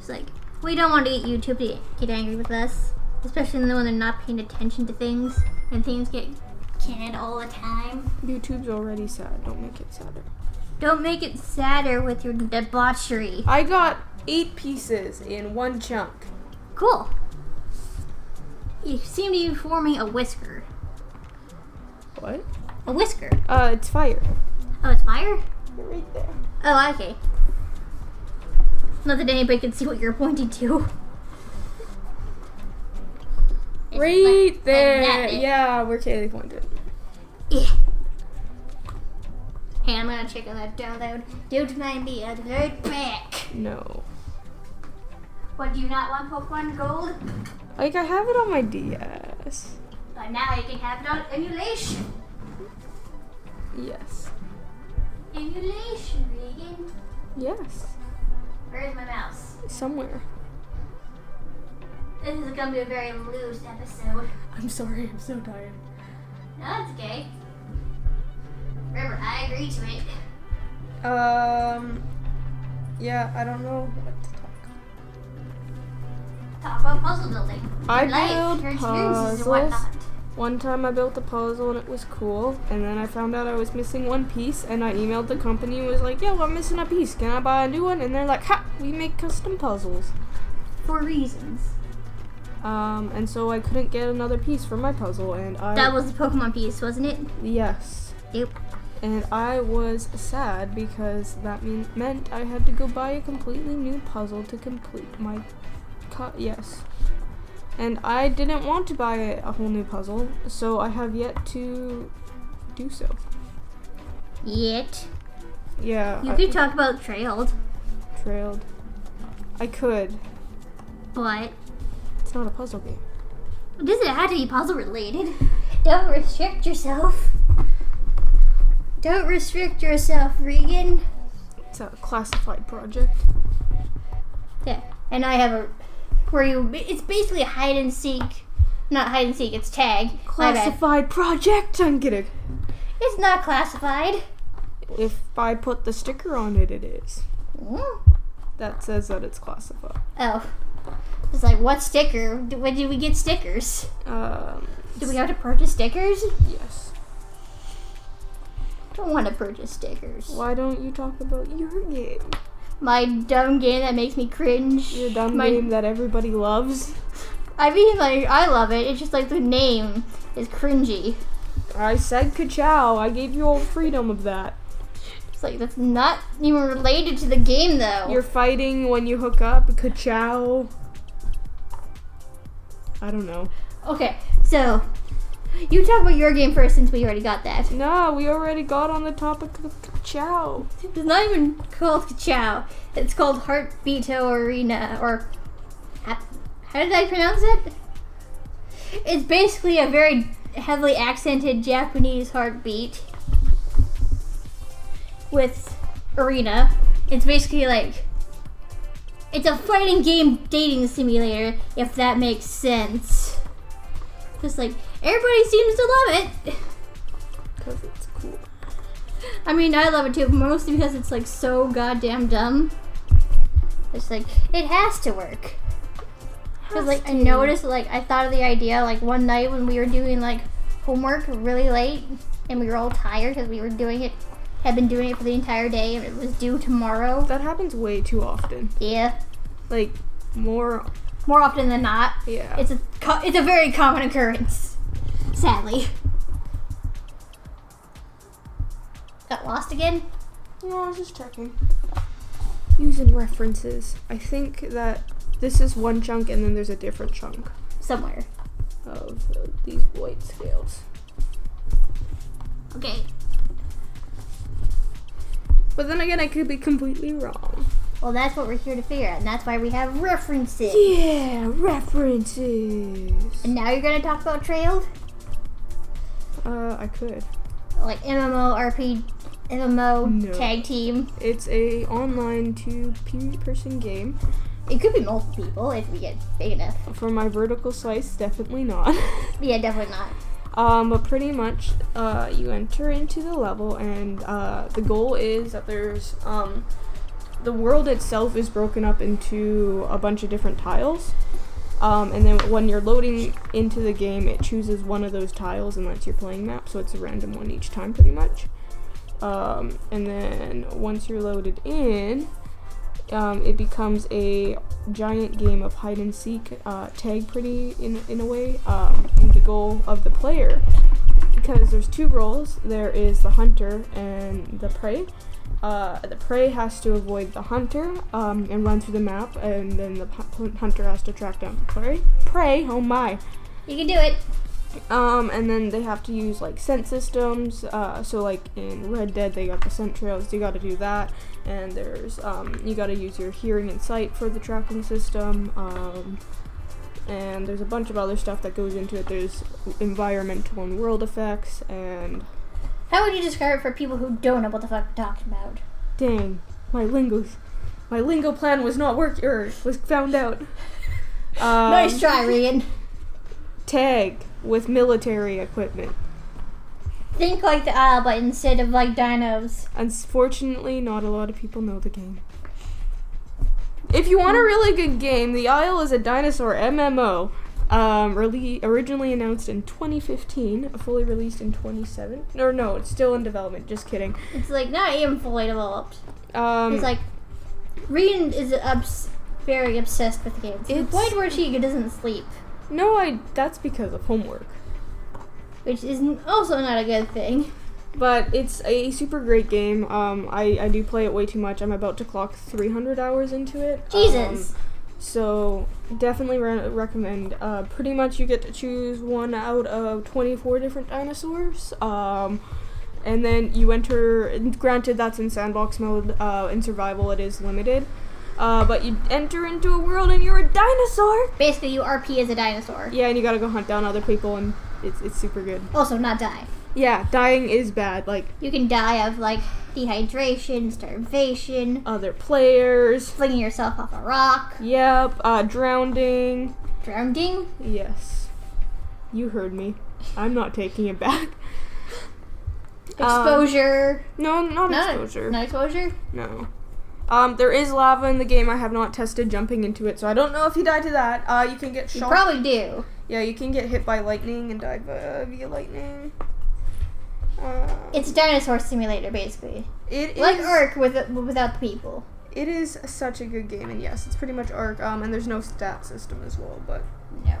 It's like, we don't want to get YouTube to get angry with us, especially when they're not paying attention to things and things get canned all the time. YouTube's already sad, don't make it sadder. Don't make it sadder with your debauchery. I got eight pieces in one chunk. Cool. You seem to be forming a whisker. What? A whisker. Uh, it's fire. Oh, it's fire? You're right there. Oh, okay. Not that anybody can see what you're pointing to. Right like, there. Like yeah, where Kaylee pointed. Yeah. Hey, I'm gonna check on that download. Dude might be a good pick. No. What, do you not want Pokemon Gold? Like, I have it on my D S. But now you can have it on emulation. Yes. Emulation, Regan? Yes. Where's my mouse? Somewhere. This is gonna be a very loose episode. I'm sorry, I'm so tired. No, that's okay. Remember, I agree to it. Um, yeah, I don't know what to talk about. Talk about puzzle building. I build puzzles. One time I built a puzzle and it was cool, and then I found out I was missing one piece, and I emailed the company and was like, yo, I'm missing a piece, can I buy a new one? And they're like, ha, we make custom puzzles. For reasons. Um, and so I couldn't get another piece for my puzzle, and I- That was the Pokemon piece, wasn't it? Yes. Yep. And I was sad because that mean, meant I had to go buy a completely new puzzle to complete my cut. Yes. And I didn't want to buy a whole new puzzle, so I have yet to do so. Yet? Yeah. You I, could talk about Trailed. Trailed. I could. But? It's not a puzzle game. It doesn't have to be puzzle related. Don't restrict yourself. Don't restrict yourself, Regan. It's a classified project. Yeah, and I have a, where you, it's basically a hide and seek, not hide and seek, it's tag. Classified project, I'm kidding. It's not classified. If I put the sticker on it, it is. Mm-hmm. That says that it's classified. Oh, it's like, what sticker? When did we get stickers? Um. Do we have to purchase stickers? Yes. Don't want to purchase stickers. Why don't you talk about your game? My dumb game that makes me cringe. Your dumb My, game that everybody loves. I mean, like, I love it. It's just like the name is cringy. I said ka-chow. I gave you all freedom of that. It's like, that's not even related to the game, though. You're fighting when you hook up. Ka-chow. I don't know. Okay, so... You talk about your game first since we already got that. No, we already got on the topic of ka-chow. It's not even called ka-chow. It's called Heartbeat Arena, or... How did I pronounce it? It's basically a very heavily accented Japanese heartbeat with arena. It's basically like... It's a fighting game dating simulator, if that makes sense. Just like... Everybody seems to love it. Because it's cool. I mean, I love it too, mostly because it's like so goddamn dumb. It's like, it has to work. Because like, I noticed, like, I thought of the idea, like one night when we were doing like homework really late and we were all tired because we were doing it, had been doing it for the entire day and it was due tomorrow. That happens way too often. Yeah. Like, more. More often than not. Yeah. It's a, it's a very common occurrence. Sadly. Got lost again? No, I was just checking. using references. I think that this is one chunk and then there's a different chunk. Somewhere. Of uh, these white scales. Okay. But then again, I could be completely wrong. Well, that's what we're here to figure out, and that's why we have references. Yeah, references. And now you're going to talk about Trailed? Uh, I could. Like M M O, R P, M M O, no. Tag team. It's a online two-person game. It could be multiple people if we get big enough. For my vertical slice, definitely not. Yeah, definitely not. Um, but pretty much, uh, you enter into the level, and uh, the goal is that there's um, the world itself is broken up into a bunch of different tiles, um, and then when you're loading into the game, it chooses one of those tiles, and that's your playing map. So it's a random one each time, pretty much. Um, and then once you're loaded in, um, it becomes a giant game of hide and seek, uh, tag pretty in in a way, um, and the goal of the player, because there's two roles. There is the hunter and the prey. Uh, the prey has to avoid the hunter um, and run through the map, and then the hunter has to track down the prey. Prey, oh my! You can do it. Um, and then they have to use like scent systems. Uh, so like in Red Dead, they got the scent trails. You got to do that. And there's um, you got to use your hearing and sight for the tracking system. Um, and there's a bunch of other stuff that goes into it. There's environmental and world effects. And how would you describe it for people who don't know what the fuck we're talking about? Dang, my lingo, my lingo plan was not working. Er, was found out. Um, nice try, Regan. Tag. With military equipment. Think like the Isle, but instead of like dinos. Unfortunately, not a lot of people know the game. If you want a really good game, The Isle is a dinosaur M M O, um, originally announced in twenty fifteen, fully released in twenty seventeen. Or no, it's still in development. Just kidding. It's like not even fully developed. Um, it's like Regan is obs very obsessed with games. It's the point where she doesn't sleep. No, I. That's because of homework, which is also not a good thing. But it's a super great game. Um, I I do play it way too much. I'm about to clock three hundred hours into it. Jesus. Um, so definitely re recommend. Uh, pretty much you get to choose one out of twenty-four different dinosaurs. Um, and then you enter. Granted, that's in sandbox mode. Uh, in survival, it is limited. Uh, but you enter into a world and you're a dinosaur. Basically, you R P as a dinosaur. Yeah, and you gotta go hunt down other people, and it's it's super good. Also, not die. Yeah, dying is bad. Like you can die of like dehydration, starvation, other players, flinging yourself off a rock. Yep. Uh, drowning. Drowning? Yes. You heard me. I'm not taking it back. Exposure. Um, no, not, not exposure. Not exposure. No. Um, there is lava in the game. I have not tested jumping into it, so I don't know if you die to that. Uh, you can get shot. You probably do. Yeah, you can get hit by lightning and die by, uh, via lightning. Uh, it's a dinosaur simulator, basically. It like is, Ark with it, without the people. It is such a good game, and yes, it's pretty much Ark. Um, and there's no stat system as well, but no.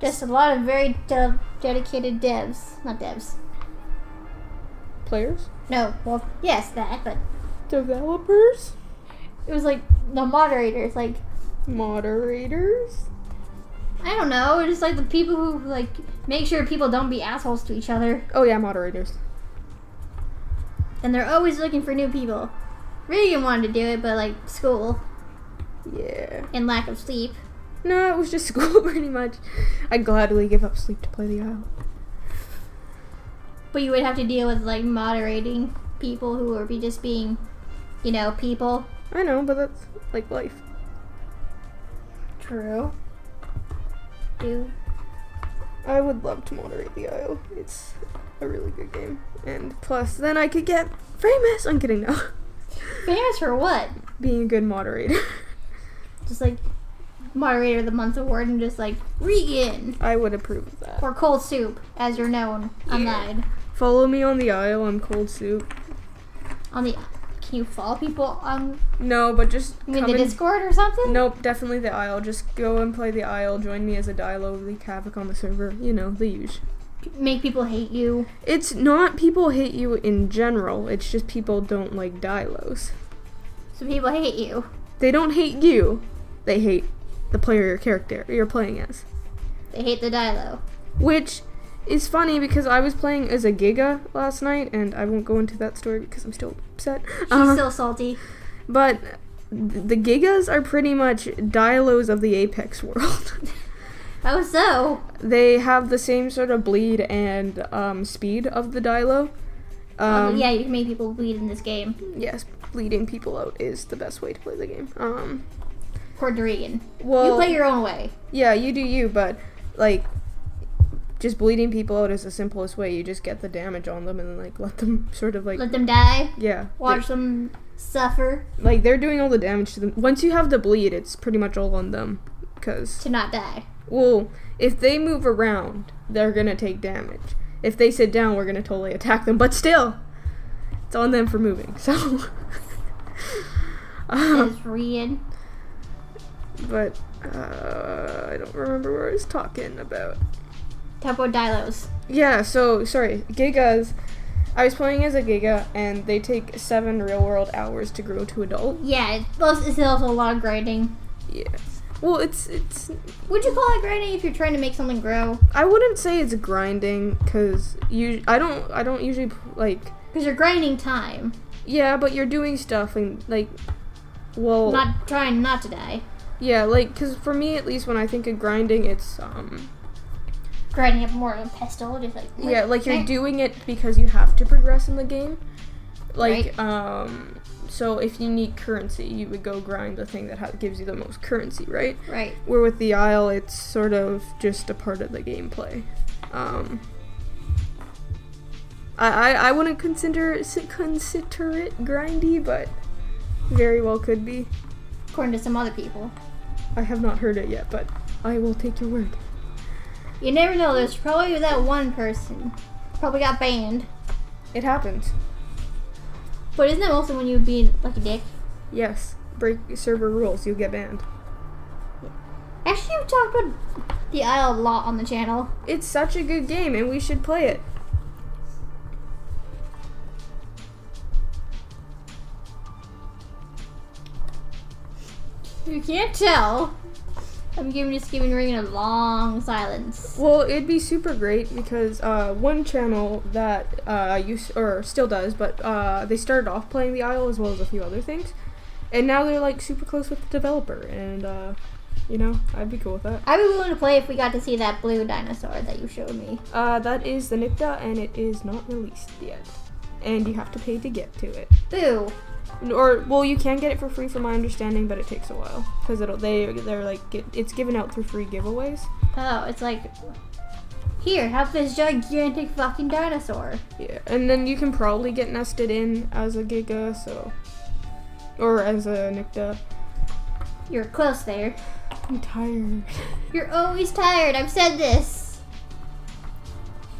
Just a lot of very de dedicated devs, not devs. Players? No. Well, yes, that, but. Developers? It was like the moderators, like moderators? I don't know, just like the people who like make sure people don't be assholes to each other. Oh yeah, moderators. And they're always looking for new people. Regan wanted to do it, but like school. Yeah. And lack of sleep. No, it was just school pretty much. I'd gladly give up sleep to play The Isle. But you would have to deal with like moderating people who would be just being, you know, people. I know, but that's like life. True. Do. I would love to moderate The Isle. It's a really good game. And plus, then I could get famous. I'm kidding, no. Famous for what? Being a good moderator. Just like Moderator of the Month award and just like, Regan! I would approve of that. Or Cold Soup, as you're known online. Yeah. Follow me on The Isle. I'm Cold Soup. On the, can you follow people on? No, but just you mean the Discord or something? Nope, definitely The Isle. Just go and play The Isle. Join me as a dialogue, leak havoc on the server. You know, the usual. Make people hate you. It's not people hate you in general. It's just people don't like dialos. So people hate you. They don't hate you. They hate the player your character you're playing as. They hate the dialogue. Which is funny because I was playing as a Giga last night, and I won't go into that story because I'm still upset. She's uh, still salty. But the Gigas are pretty much dialos of the Apex world. How so? They have the same sort of bleed and um, speed of the dialo. Um, um, yeah, you can make people bleed in this game. Yes, bleeding people out is the best way to play the game. Um, Puerto Rican. Well, you play your own way. Yeah, you do you, but like, just bleeding people out is the simplest way. You just get the damage on them and like let them sort of like let them die. Yeah, watch them suffer. Like they're doing all the damage to them. Once you have the bleed, it's pretty much all on them, because to not die. Well, if they move around, they're gonna take damage. If they sit down, we're gonna totally attack them, but still, it's on them for moving, so. um, it's weird. But, uh, I don't remember what I was talking about. Tempo Dilos. Yeah, so, sorry, Gigas. I was playing as a Giga, and they take seven real-world hours to grow to adult. Yeah, it's also a lot of grinding. Yeah. Well, it's, it's... Would you call it grinding if you're trying to make something grow? I wouldn't say it's grinding, because you, I don't, I don't usually, like... Because you're grinding time. Yeah, but you're doing stuff, and, like, well... Not trying not to die. Yeah, like, because for me, at least, when I think of grinding, it's, um... grinding up more of a pestle, just like... like yeah, like, you're right? Doing it because you have to progress in the game. Like, right. um... So if you need currency, you would go grind the thing that ha gives you the most currency, right? Right. Where with the Isle, it's sort of just a part of the gameplay. Um, I, I I wouldn't consider it, consider it grindy, but very well could be. According to some other people. I have not heard it yet, but I will take your word. You never know. There's probably that one person probably got banned. It happens. But isn't that also when you be like a dick? Yes. Break server rules, you'll get banned. Actually, we've talked about The Isle a lot on the channel. It's such a good game, and we should play it. You can't tell. I'm giving just giving Regan a long silence. Well, it'd be super great because uh, one channel that uh, used or still does, but uh, they started off playing The Isle as well as a few other things, and now they're like super close with the developer, and uh, you know, I'd be cool with that. I'd be willing to play if we got to see that blue dinosaur that you showed me. Uh, that is the Nipta, and it is not released yet, and you have to pay to get to it. Boo. Or well, you can get it for free, from my understanding, but it takes a while because it'll they they're like it, it's given out through free giveaways. Oh, it's like here, have this gigantic fucking dinosaur. Yeah, and then you can probably get nested in as a Giga, so or as a Nycta. You're close there. I'm tired. You're always tired. I've said this.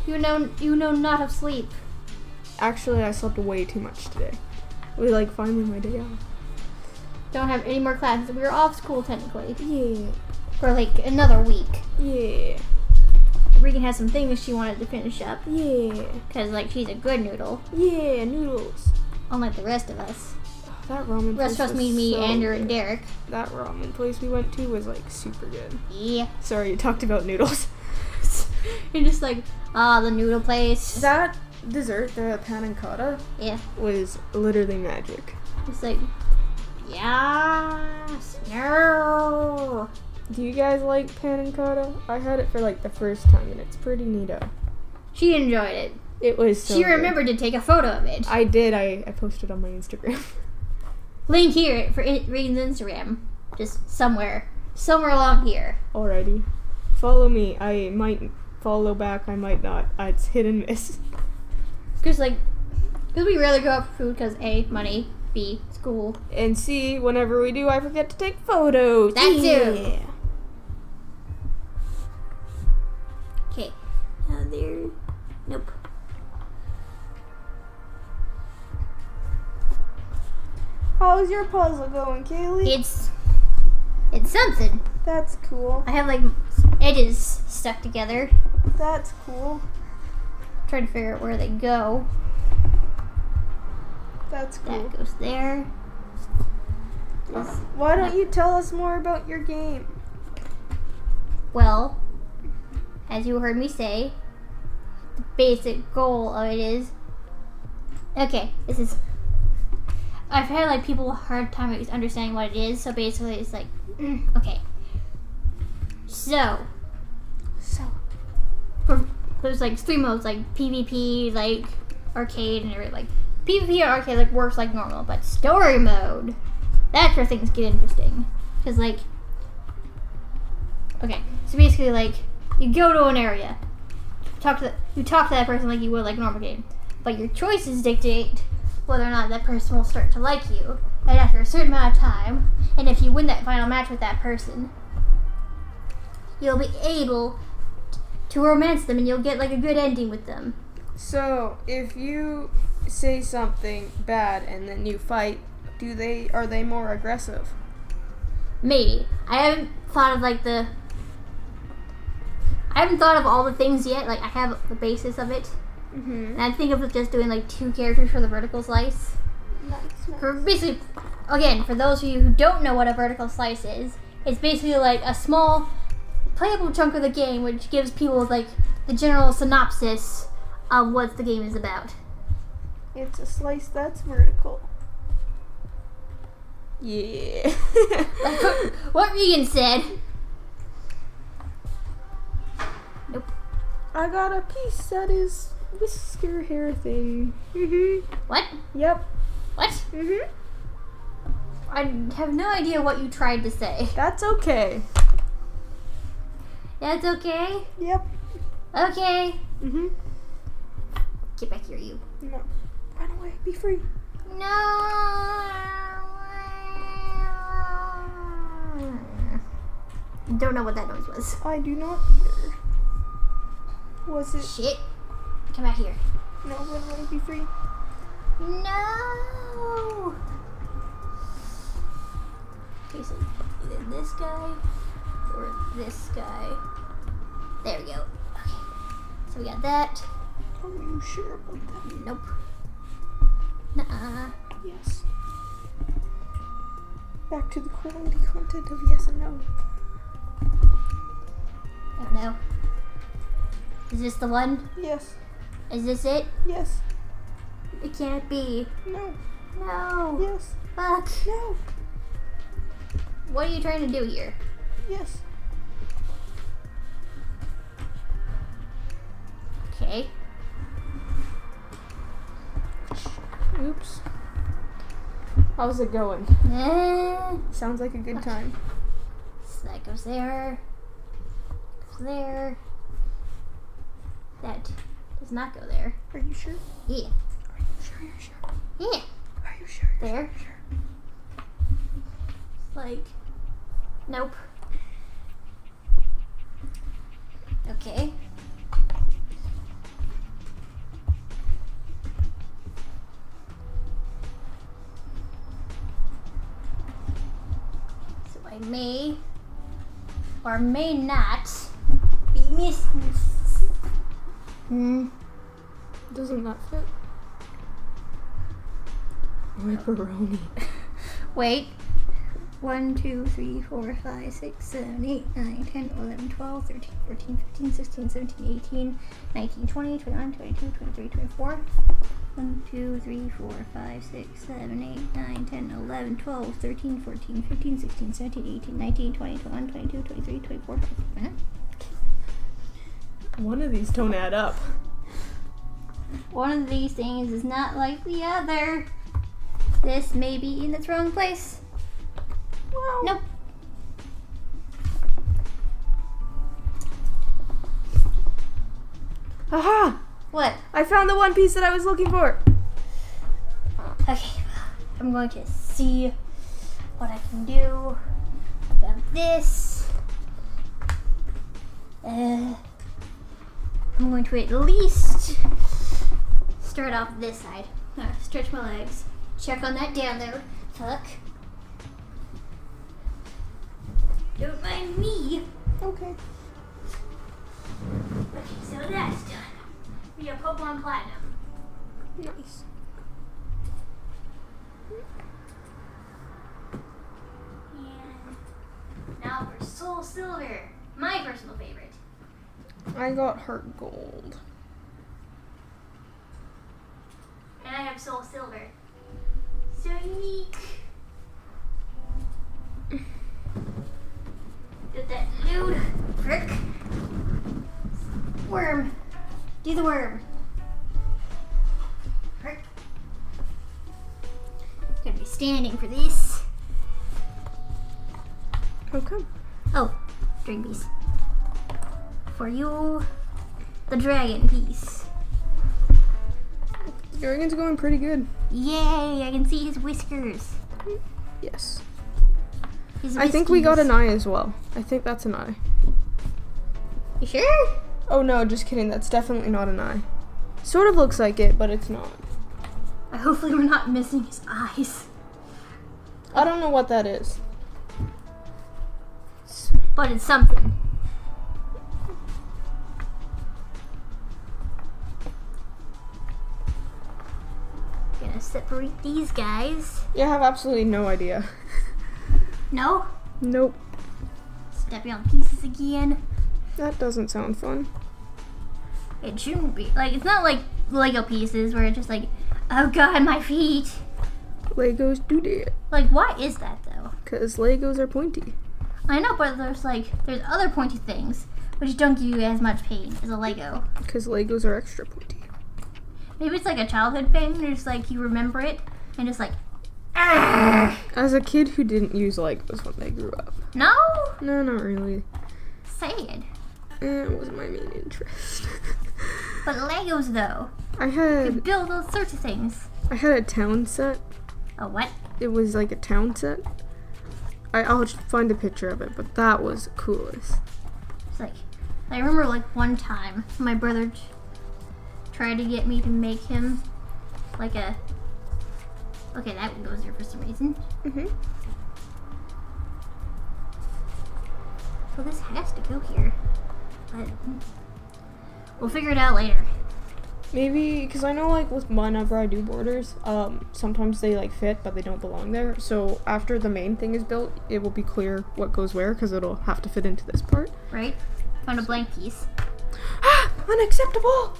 You know, you know not of sleep. Actually, I slept way too much today. We like finally my day off. Don't have any more classes. We were off school technically. Yeah. For like another week. Yeah. Regan has some things she wanted to finish up. Yeah. Cause like she's a good noodle. Yeah, noodles. Unlike the rest of us. Oh, that ramen place. Trust me, me, so Andrew, good. And Derek. That ramen place we went to was like super good. Yeah. Sorry, you talked about noodles. You're just like, ah, oh, the noodle place. That. Dessert, the panna cotta, yeah, was literally magic. It's like, yes, no. Do you guys like panna cotta? I had it for like the first time, and it's pretty neato. She enjoyed it. It was. So she remembered good. To take a photo of it. I did. I I posted on my Instagram. Link here for Regan's Instagram, just somewhere, somewhere along here. Alrighty, follow me. I might follow back. I might not. It's hit and miss. Because like, because we rarely go out for food because A, money, B, school. And C, whenever we do, I forget to take photos. That too. Okay. Now there. Nope. How's your puzzle going, Kaylee? It's, it's something. That's cool. I have like edges stuck together. That's cool. Trying to figure out where they go. That's cool. That goes there. Why don't you tell us more about your game? Well, as you heard me say, the basic goal of it is... Okay, this is... I've had like people a hard time understanding what it is, so basically it's like... Okay. So... So... For, there's like three modes, like PvP, like arcade, and everything. Like, PvP or arcade like works like normal, but story mode... That's where things get interesting. Because, like... Okay, so basically, like, you go to an area. Talk to the, you talk to that person like you would, like, normal game. But your choices dictate whether or not that person will start to like you. And after a certain amount of time, and if you win that final match with that person, you'll be able to romance them and you'll get, like, a good ending with them. So, if you say something bad and then you fight, Do they are they more aggressive? Maybe. I haven't thought of like the I haven't thought of all the things yet. Like I have the basis of it, mm-hmm. and I think of just doing like two characters for the vertical slice. Nice, nice. For basically, again, for those of you who don't know what a vertical slice is, it's basically like a small playable chunk of the game, which gives people like the general synopsis of what the game is about. It's a slice that's vertical. Yeah. Like what, what Regan said. Nope. I got a piece that is whisker hair thing. Mhm. What? Yep. What? Mhm. I have no idea what you tried to say. That's okay. That's okay. Yep. Okay. Mhm. Get back here, you. No. Run away. Be free. No. Don't know what that noise was. I do not either. Was it? Shit. Come out here. No, run away, be free. No! Okay, so either this guy or this guy. There we go. Okay. So we got that. Are you sure about that? Nope. Nuh-uh. Yes. Back to the quality content of yes and no. Oh no. Is this the one? Yes. Is this it? Yes. It can't be. No. No. Yes. Fuck. No. What are you trying to do here? Yes. Okay. Oops. How's it going? Eh. Sounds like a good time. So that goes there. There. That does not go there. Are you sure? Yeah. Are you sure? Are you sure? Yeah. Are you sure? You're there. Sure, sure. It's like, nope. Okay. So I may or may not. Hmm. Doesn't that fit? Ripperoni. Wait. one, two, three, four, five, six, seven, eight, nine, ten, eleven, twelve, thirteen, fourteen, fifteen, sixteen, seventeen, eighteen, nineteen, twenty, twenty-one, twenty-two, twenty-three, twenty-four. one, two, three, four, five, six, seven, eight, nine, ten, eleven, twelve, thirteen, fourteen, fifteen, sixteen, seventeen, eighteen, nineteen, twenty, twenty-one, twenty-two, twenty-three, twenty-four. Uh-huh. One of these don't add up. One of these things is not like the other. This may be in its wrong place. Wow. Nope. Aha! What? I found the one piece that I was looking for. Okay, I'm going to see what I can do about this. Uh, I'm going to at least start off this side. Uh, stretch my legs. Check on that down there. Fuck. Don't mind me. Okay. Okay, so that's done. We have Pokemon Platinum. Nice. Soul Silver, my personal favorite. I got Heart Gold. And I have Soul Silver. So unique. Did that dude prick? Worm. Do the worm. Prick. Gonna be standing for this. Okay. Oh, drink piece. For you, the dragon piece. The dragon's going pretty good. Yay, I can see his whiskers. Yes. His I think we got an eye as well. I think that's an eye. You sure? Oh no, just kidding. That's definitely not an eye. Sort of looks like it, but it's not. Hopefully we're not missing his eyes. I don't know what that is. But it's something. Gonna separate these guys. Yeah, I have absolutely no idea. No? Nope. Stepping on pieces again. That doesn't sound fun. It shouldn't be. Like, it's not like Lego pieces where it's just like, oh god, my feet. Legos do that. Like, why is that though? Because Legos are pointy. I know, but there's like, there's other pointy things which don't give you as much pain as a Lego. Because Legos are extra pointy. Maybe it's like a childhood thing, or just like you remember it, and just like, argh! As a kid who didn't use Legos when they grew up. No? No, not really. Sad. It wasn't my main interest. But Legos though. I had. You could build all sorts of things. I had a town set. A what? It was like a town set. I, I'll find a picture of it, but that was coolest. It's like, I remember like one time my brother tried to get me to make him like a. Okay, that one goes there for some reason. Mm-hmm. Well, this has to go here, but we'll figure it out later. Maybe, because I know like with whenever I do borders, um, sometimes they like fit, but they don't belong there. So after the main thing is built, it will be clear what goes where, because it'll have to fit into this part. Right? Found a blank piece. Ah! Unacceptable!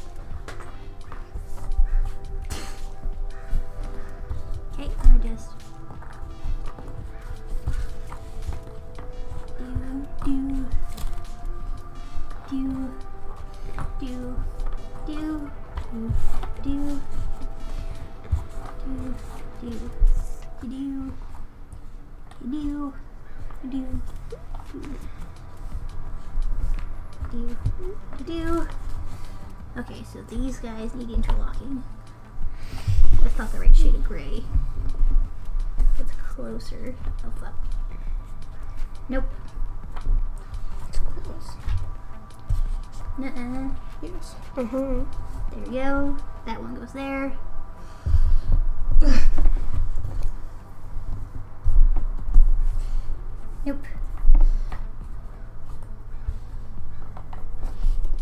Okay, I just... Do, do, do, do, do. Do, do, do, do, do, do, do, do, do. Okay, so these guys need interlocking. That's not the right shade of gray. It's closer. Oh, fuck. Nope. It's close. Nuh-uh. Yes. Uh-huh. There we go. That one goes there. Nope.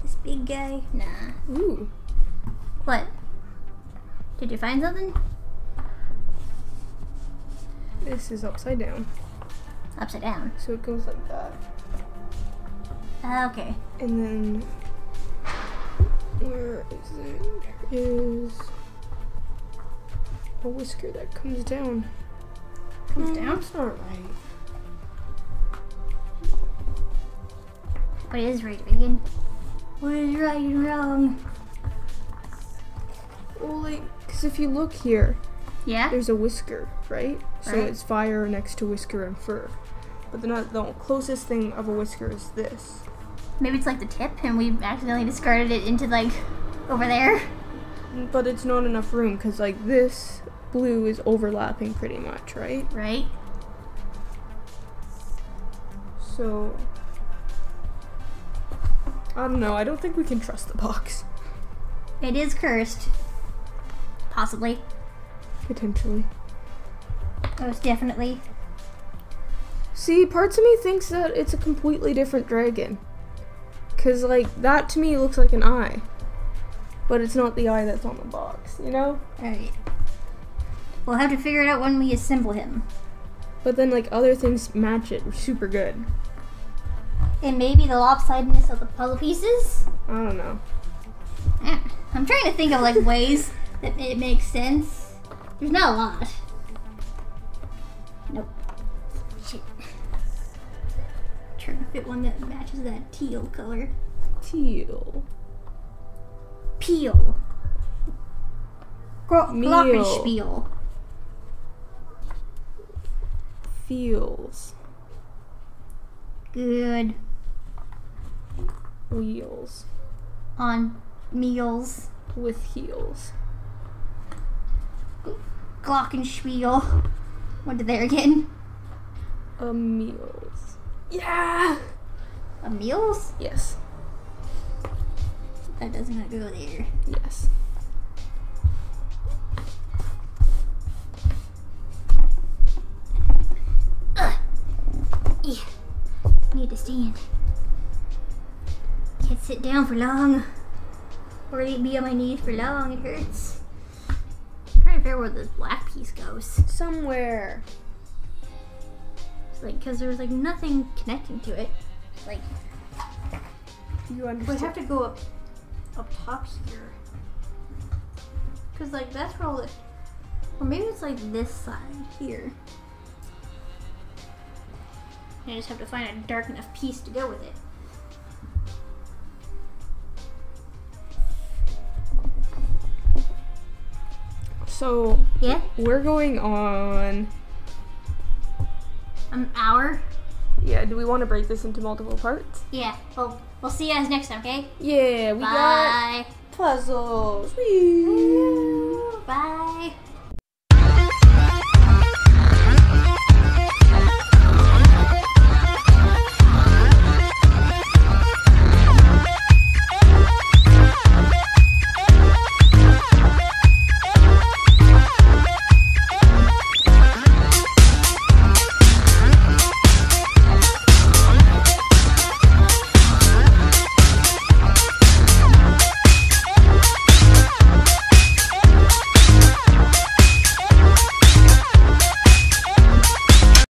This big guy? Nah. Ooh. What? Did you find something? This is upside down. Upside down? So it goes like that. Uh, okay. And then... Where is it? Is a whisker that comes down. Comes mm. down? That's not right. What is right again? What is right and wrong? Well, like, because if you look here, yeah, there's a whisker, right? So right. It's fire next to whisker and fur. But the, the closest thing of a whisker is this. Maybe it's like the tip, and we accidentally discarded it into like over there. But it's not enough room because like this blue is overlapping pretty much, right? Right. So I don't know. I don't think we can trust the box. It is cursed, possibly. Potentially. Most definitely. See, parts of me thinks that it's a completely different dragon. Cause like that to me looks like an eye, but it's not the eye that's on the box, you know? Alright. We'll have to figure it out when we assemble him. But then like other things match it super good. And maybe the lopsidedness of the puzzle pieces? I don't know. I'm trying to think of like ways that it makes sense. There's not a lot. Nope. Shit. I'm trying to fit one that matches that teal color. Teal. Peel. Glockenspiel. Feels. Good. Wheels. On meals. With heels. Glockenspiel. Went to there again. A meals. Yeah! A meals? Yes. That does not go there. Yes. Ugh. Yeah. Need to stand. Can't sit down for long. Or be on my knees for long. It hurts. I'm trying to figure out where this black piece goes. Somewhere. It's like, because there's like nothing connecting to it. It's like. You understand? We have to go up. Up top here, cause like that's where all the, or maybe it's like this side here. And I just have to find a dark enough piece to go with it. So yeah, we're going on an hour. Yeah, do we want to break this into multiple parts? Yeah, well, we'll see you guys next time, okay? Yeah, we Bye. got puzzles. Whee!